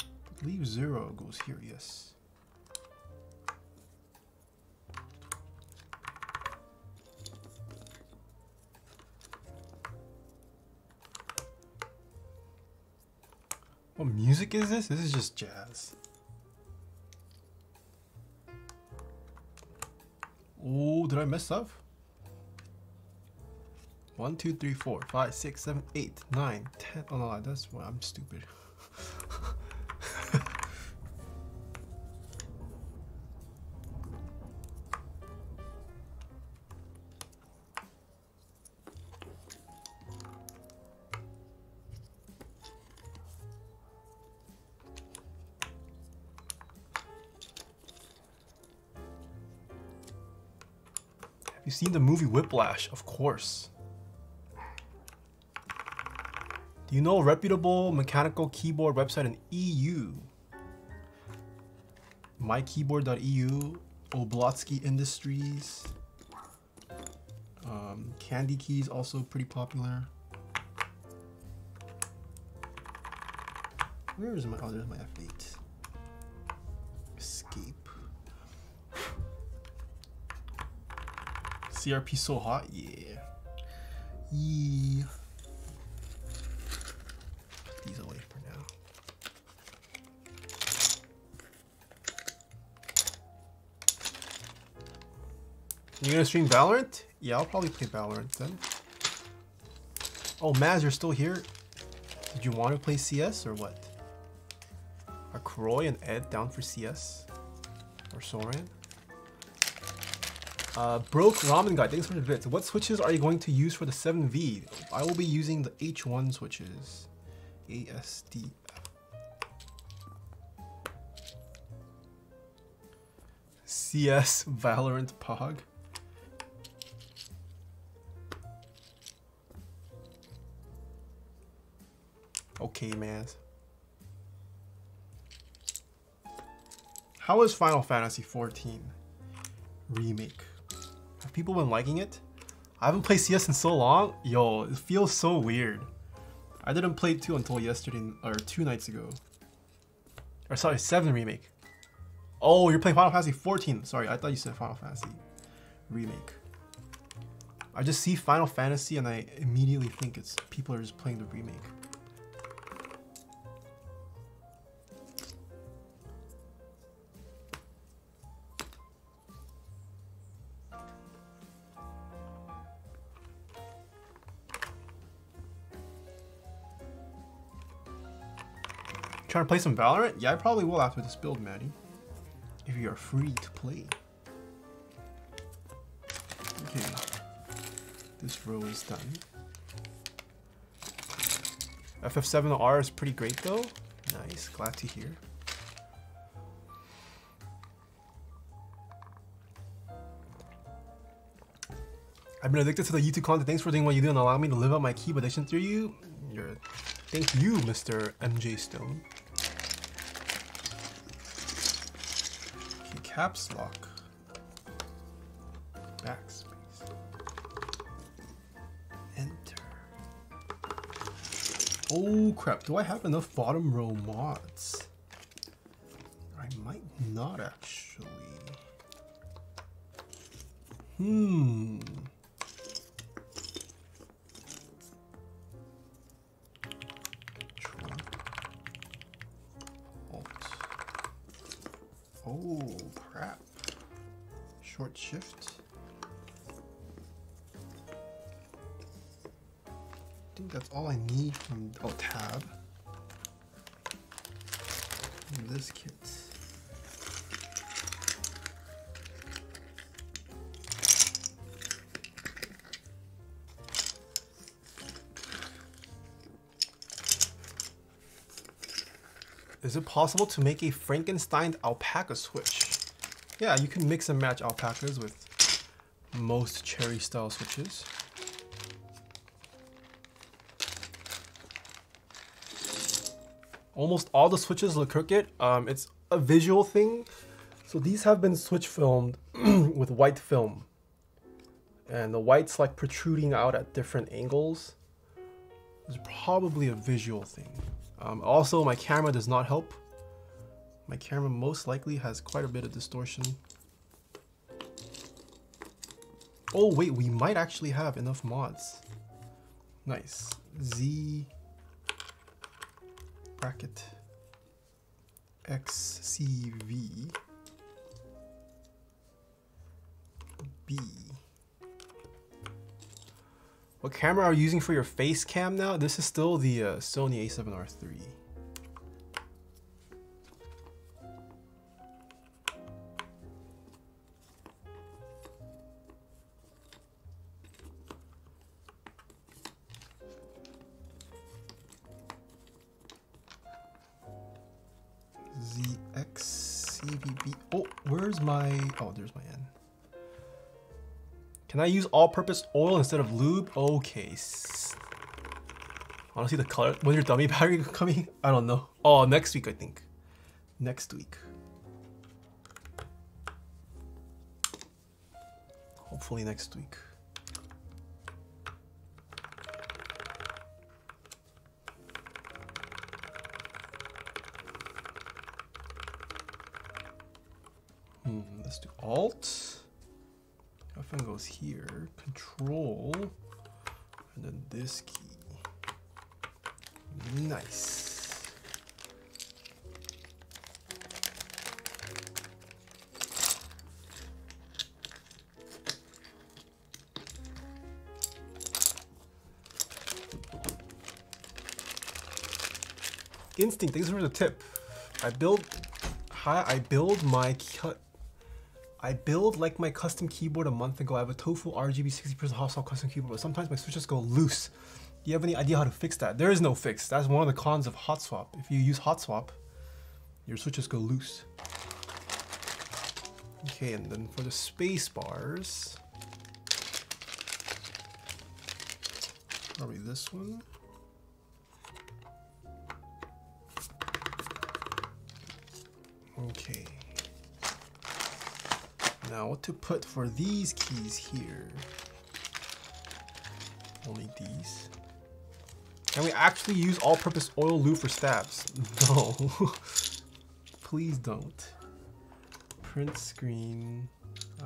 I believe 0 goes here, yes. What music is this? This is just jazz. Oh, did I mess up? 1, 2, 3, 4, 5, 6, 7, 8, 9, 10. Oh no, that's why I'm stupid. You've seen the movie Whiplash, of course. Do you know a reputable mechanical keyboard website in EU? Mykeyboard.eu, Oblotsky Industries, Candy Keys, also pretty popular. Where is my, oh, there's my F8. Escape. CRP so hot, yeah. Yeah. Put these away for now. You gonna stream Valorant? Yeah, I'll probably play Valorant then. Oh, Maz, you're still here? Did you want to play CS or what? Are Kroy and Ed down for CS? Or Soran? Broke Ramen Guy, thanks for the bits. What switches are you going to use for the 7V? I will be using the H1 switches. ASD. CS Valorant Pog. Okay, man. How is Final Fantasy XIV Remake? Have people been liking it? I haven't played CS in so long. Yo, it feels so weird. I didn't play 2 until yesterday, or 2 nights ago. Or sorry, 7 Remake. Oh, you're playing Final Fantasy XIV. Sorry, I thought you said Final Fantasy Remake. I just see Final Fantasy and I immediately think it's people are just playing the remake. Trying to play some Valorant? Yeah, I probably will after this build, Maddie. If you are free to play. Okay, this row is done. FF7R is pretty great though. Nice, glad to hear. I've been addicted to the YouTube content. Thanks for doing what you do and allowing me to live out my key addiction through you. Thank you, Mr. MJ Stone. Caps lock, backspace, enter. Oh crap, do I have enough bottom row mods? I might not actually. Oh crap, short shift. I think that's all I need from, oh, tab. And this kit. Is it possible to make a Frankenstein alpaca switch? Yeah, you can mix and match alpacas with most cherry style switches. Almost all the switches look crooked. It's a visual thing. So these have been switch filmed with white film. And the white's like protruding out at different angles. It's probably a visual thing. Also, my camera does not help. My camera most likely has quite a bit of distortion. Oh wait, we might actually have enough mods. Nice. Z bracket XCV B. What camera are you using for your face cam now? This is still the Sony a7R III. ZXCVB. Oh, where's my... Oh, there's my N. Can I use all-purpose oil instead of lube? Okay. Honestly, the color, when's your dummy battery coming? I don't know. Oh, next week, I think. Next week. Hopefully next week. Let's do alt. F1 goes here, control, and then this key. Nice. Instinct, thanks for the tip. I build like my custom keyboard a month ago. I have a Tofu RGB 60% hostile custom keyboard, but sometimes my switches go loose. Do you have any idea how to fix that? There is no fix. That's one of the cons of hot swap. If you use hot swap, your switches go loose. Okay, and then for the space bars, probably this one. Okay. Now what to put for these keys here? Only these. Can we actually use all-purpose oil lube for stabs? No. Please don't. Print screen.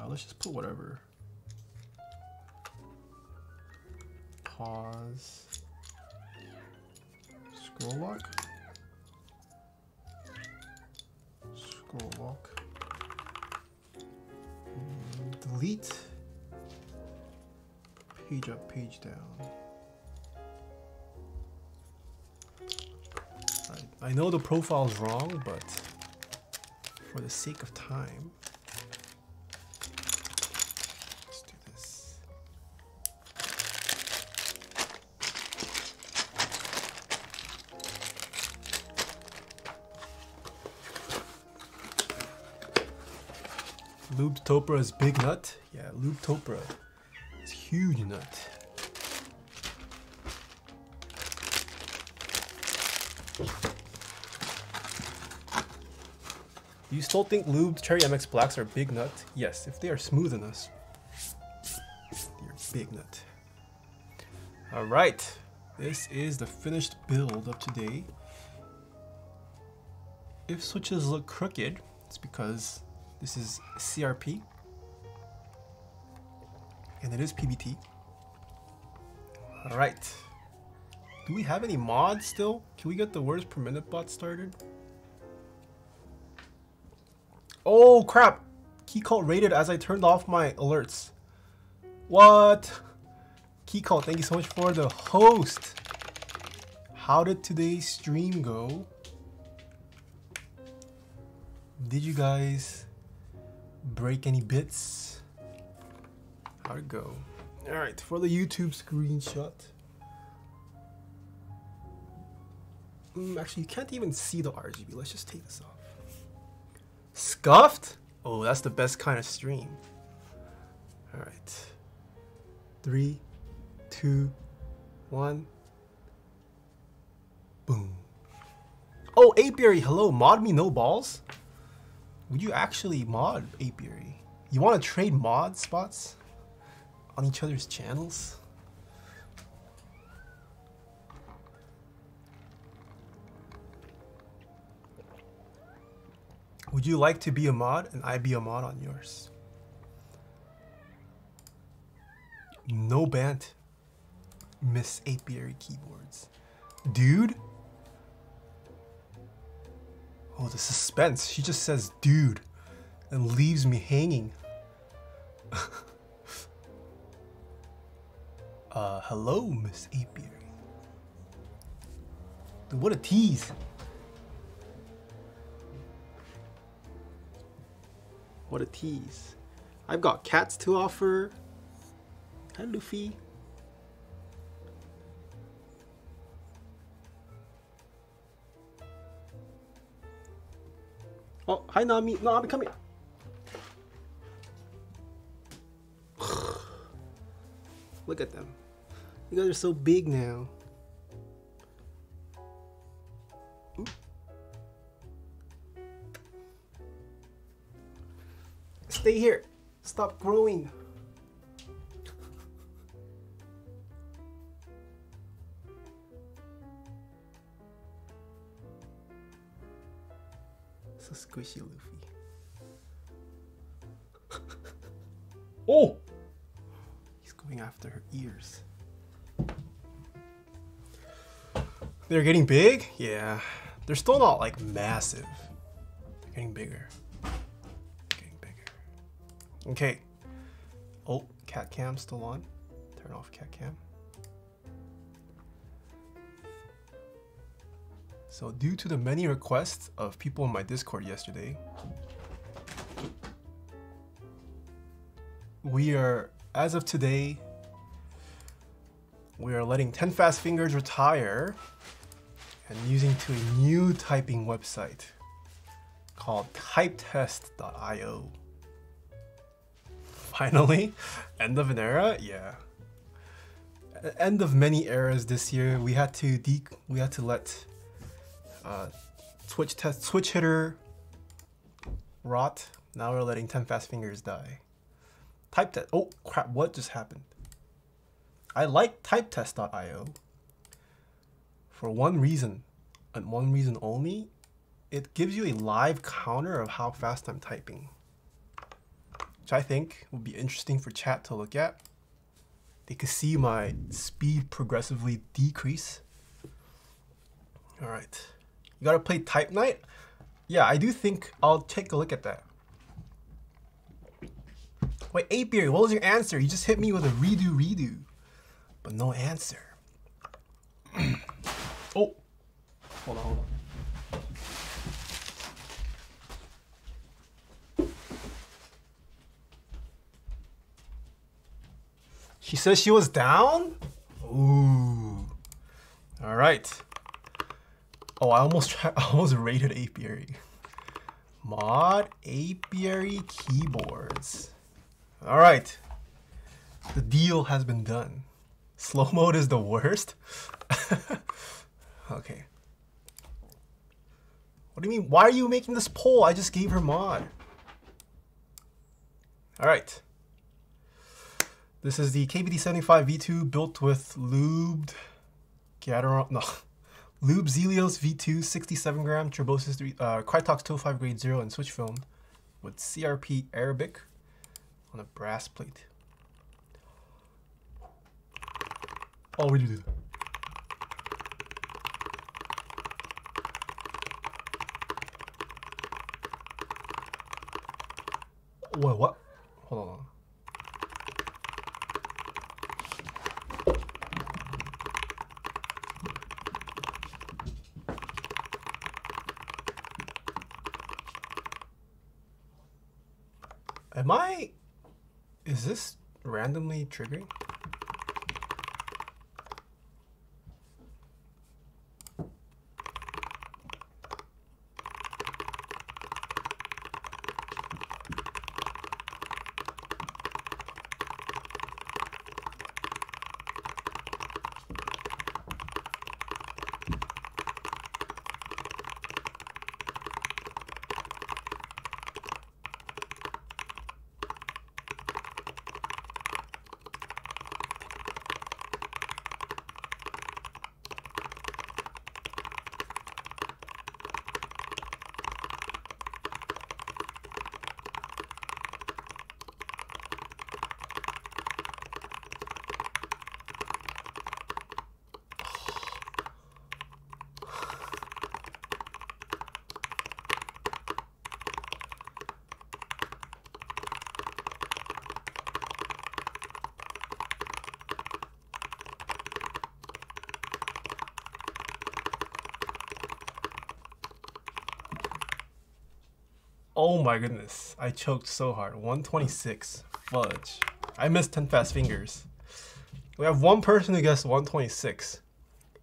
Let's just put whatever. Pause. Scroll lock. Scroll lock. Delete. Page up, page down. I know the profile is wrong, but for the sake of time, let's do this. Lubed Topre is big nut. Yeah, Lubed Topre is huge nut. Do you still think lubed Cherry MX blacks are big nut? Yes, if they are smooth enough. They're big nut. Alright, this is the finished build of today. If switches look crooked, it's because this is CRP. And it is PBT. Alright. Do we have any mods still? Can we get the words per minute bot started? Oh crap! Keycult raided as I turned off my alerts. What? Keycult, thank you so much for the host. How did today's stream go? Did you guys break any bits? How'd it go? Alright, for the YouTube screenshot. Actually, you can't even see the RGB. Let's just take this off. Scuffed? Oh, that's the best kind of stream. All right. 3, 2, 1. Boom. Oh, Apiary, hello. Mod me no balls? Would you actually mod Apiary? You want to trade mod spots on each other's channels? Would you like to be a mod and I be a mod on yours? No bant. Miss Apiary Keyboards. Dude? Oh, the suspense. She just says dude and leaves me hanging. Hello, Miss Apiary. Dude, what a tease. What a tease. I've got cats to offer. Hi, Luffy. Oh, hi, Nami. Nami, come here. Look at them. You guys are so big now. Ooh. Stay here. Stop growing. So squishy, Luffy. Oh! He's going after her ears. They're getting big? Yeah. They're still not like massive. They're getting bigger. Okay. Oh, cat cam still on. Turn off cat cam. So due to the many requests of people in my Discord yesterday, we are, as of today, we are letting 10 Fast Fingers retire and using to a new typing website called typetest.io. Finally, end of an era? Yeah. End of many eras this year. We had to let switch hitter rot. Now we're letting 10 Fast Fingers die. Type test. Oh crap! What just happened? I like typetest.io for one reason, and one reason only. It gives you a live counter of how fast I'm typing, which I think would be interesting for chat to look at. They could see my speed progressively decrease. All right, you gotta play Type Night? Yeah, I do think I'll take a look at that. Wait, Apiary, what was your answer? You just hit me with a redo, but no answer. Oh, hold on. She says she was down? Ooh. All right. Oh, I almost rated Apiary. Mod Apiary Keyboards. All right. The deal has been done. Slow mode is the worst? Okay. What do you mean? Why are you making this poll? I just gave her mod. All right. This is the KBD75 V2 built with lubed Zealios V2 67 gram Turbosis 3 Krytox 205 grade 0 and switch film with CRP Arabic on a brass plate. Oh, we do. Whoa, what? Hold on. Is this randomly triggering? Oh my goodness, I choked so hard. 126, fudge. I missed 10 Fast Fingers. We have one person who guessed 126.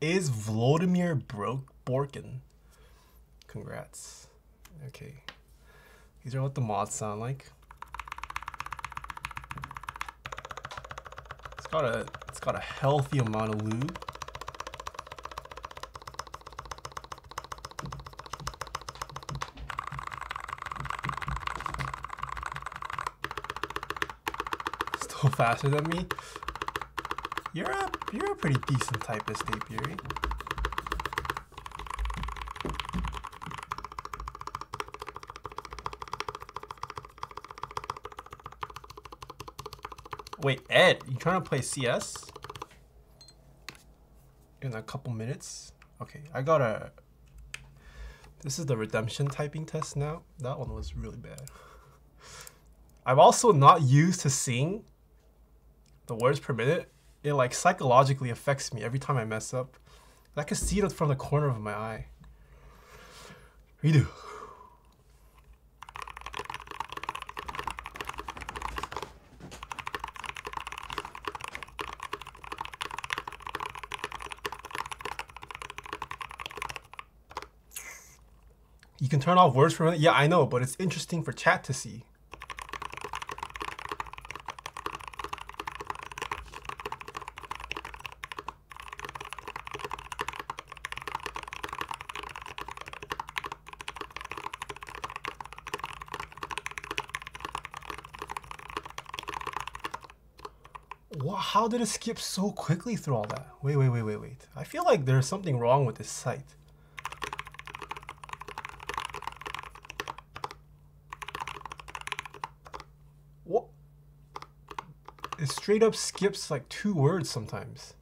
Is Vladimir Borkin. Congrats. Okay. These are what the mods sound like. It's got a healthy amount of lube. Faster than me. You're a pretty decent typist, Apiary. Wait, Ed, you trying to play CS in a couple minutes? Okay, I gotta. This is the redemption typing test now. That one was really bad. I'm also not used to seeing the words per minute. It like psychologically affects me every time I mess up. I can see it from the corner of my eye. Redo. You can turn off words from it. Yeah, I know, but it's interesting for chat to see. Wow, how did it skip so quickly through all that? Wait. I feel like there's something wrong with this site. What? It straight up skips like 2 words sometimes.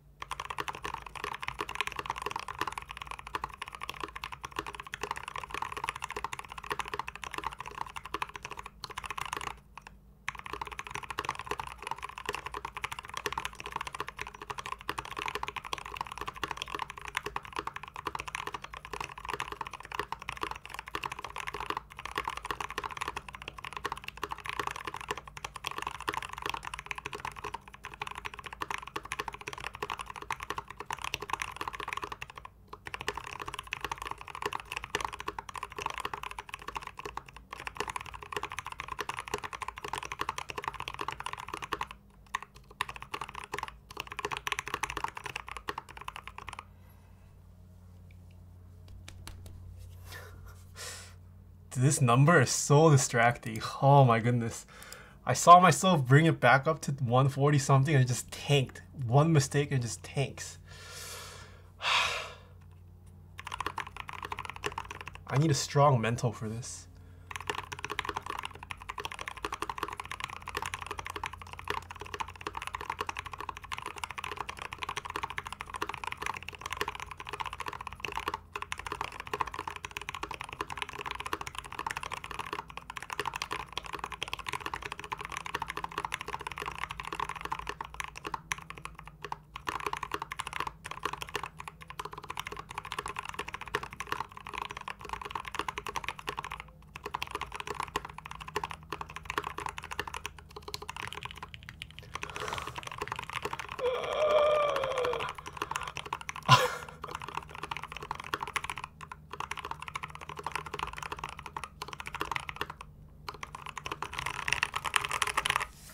This number is so distracting. Oh my goodness. I saw myself bring it back up to 140 something and it just tanked. One mistake and it just tanks. I need a strong mental for this.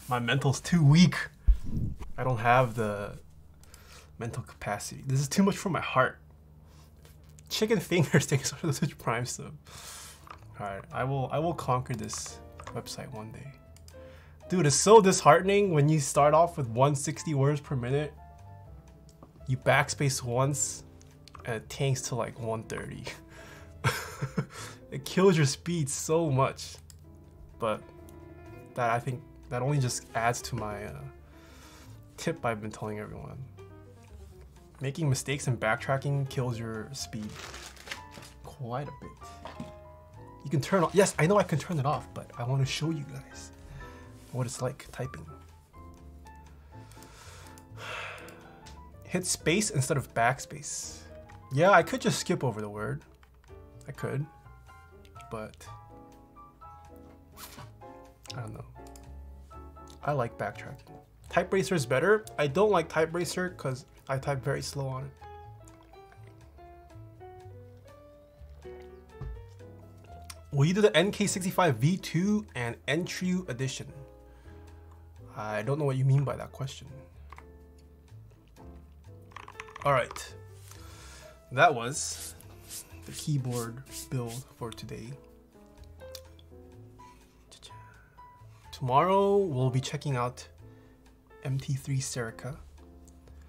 My mental's too weak. I don't have the mental capacity. This is too much for my heart. Chicken fingers, thanks for the Switch Prime sub. Alright, I will conquer this website one day. Dude, it's so disheartening when you start off with 160 words per minute. You backspace once and it tanks to like 130. It kills your speed so much. But that I think that only just adds to my tip I've been telling everyone. Making mistakes and backtracking kills your speed quite a bit. You can turn off, yes, I know I can turn it off, but I want to show you guys what it's like typing. Hit space instead of backspace. Yeah, I could just skip over the word. I could, but I don't know. I like backtracking. Typeracer is better. I don't like Typeracer because I type very slow on it. Will you do the NK65 V2 and Entry Edition? I don't know what you mean by that question. All right, that was the keyboard build for today. Tomorrow, we'll be checking out MT3 Serica.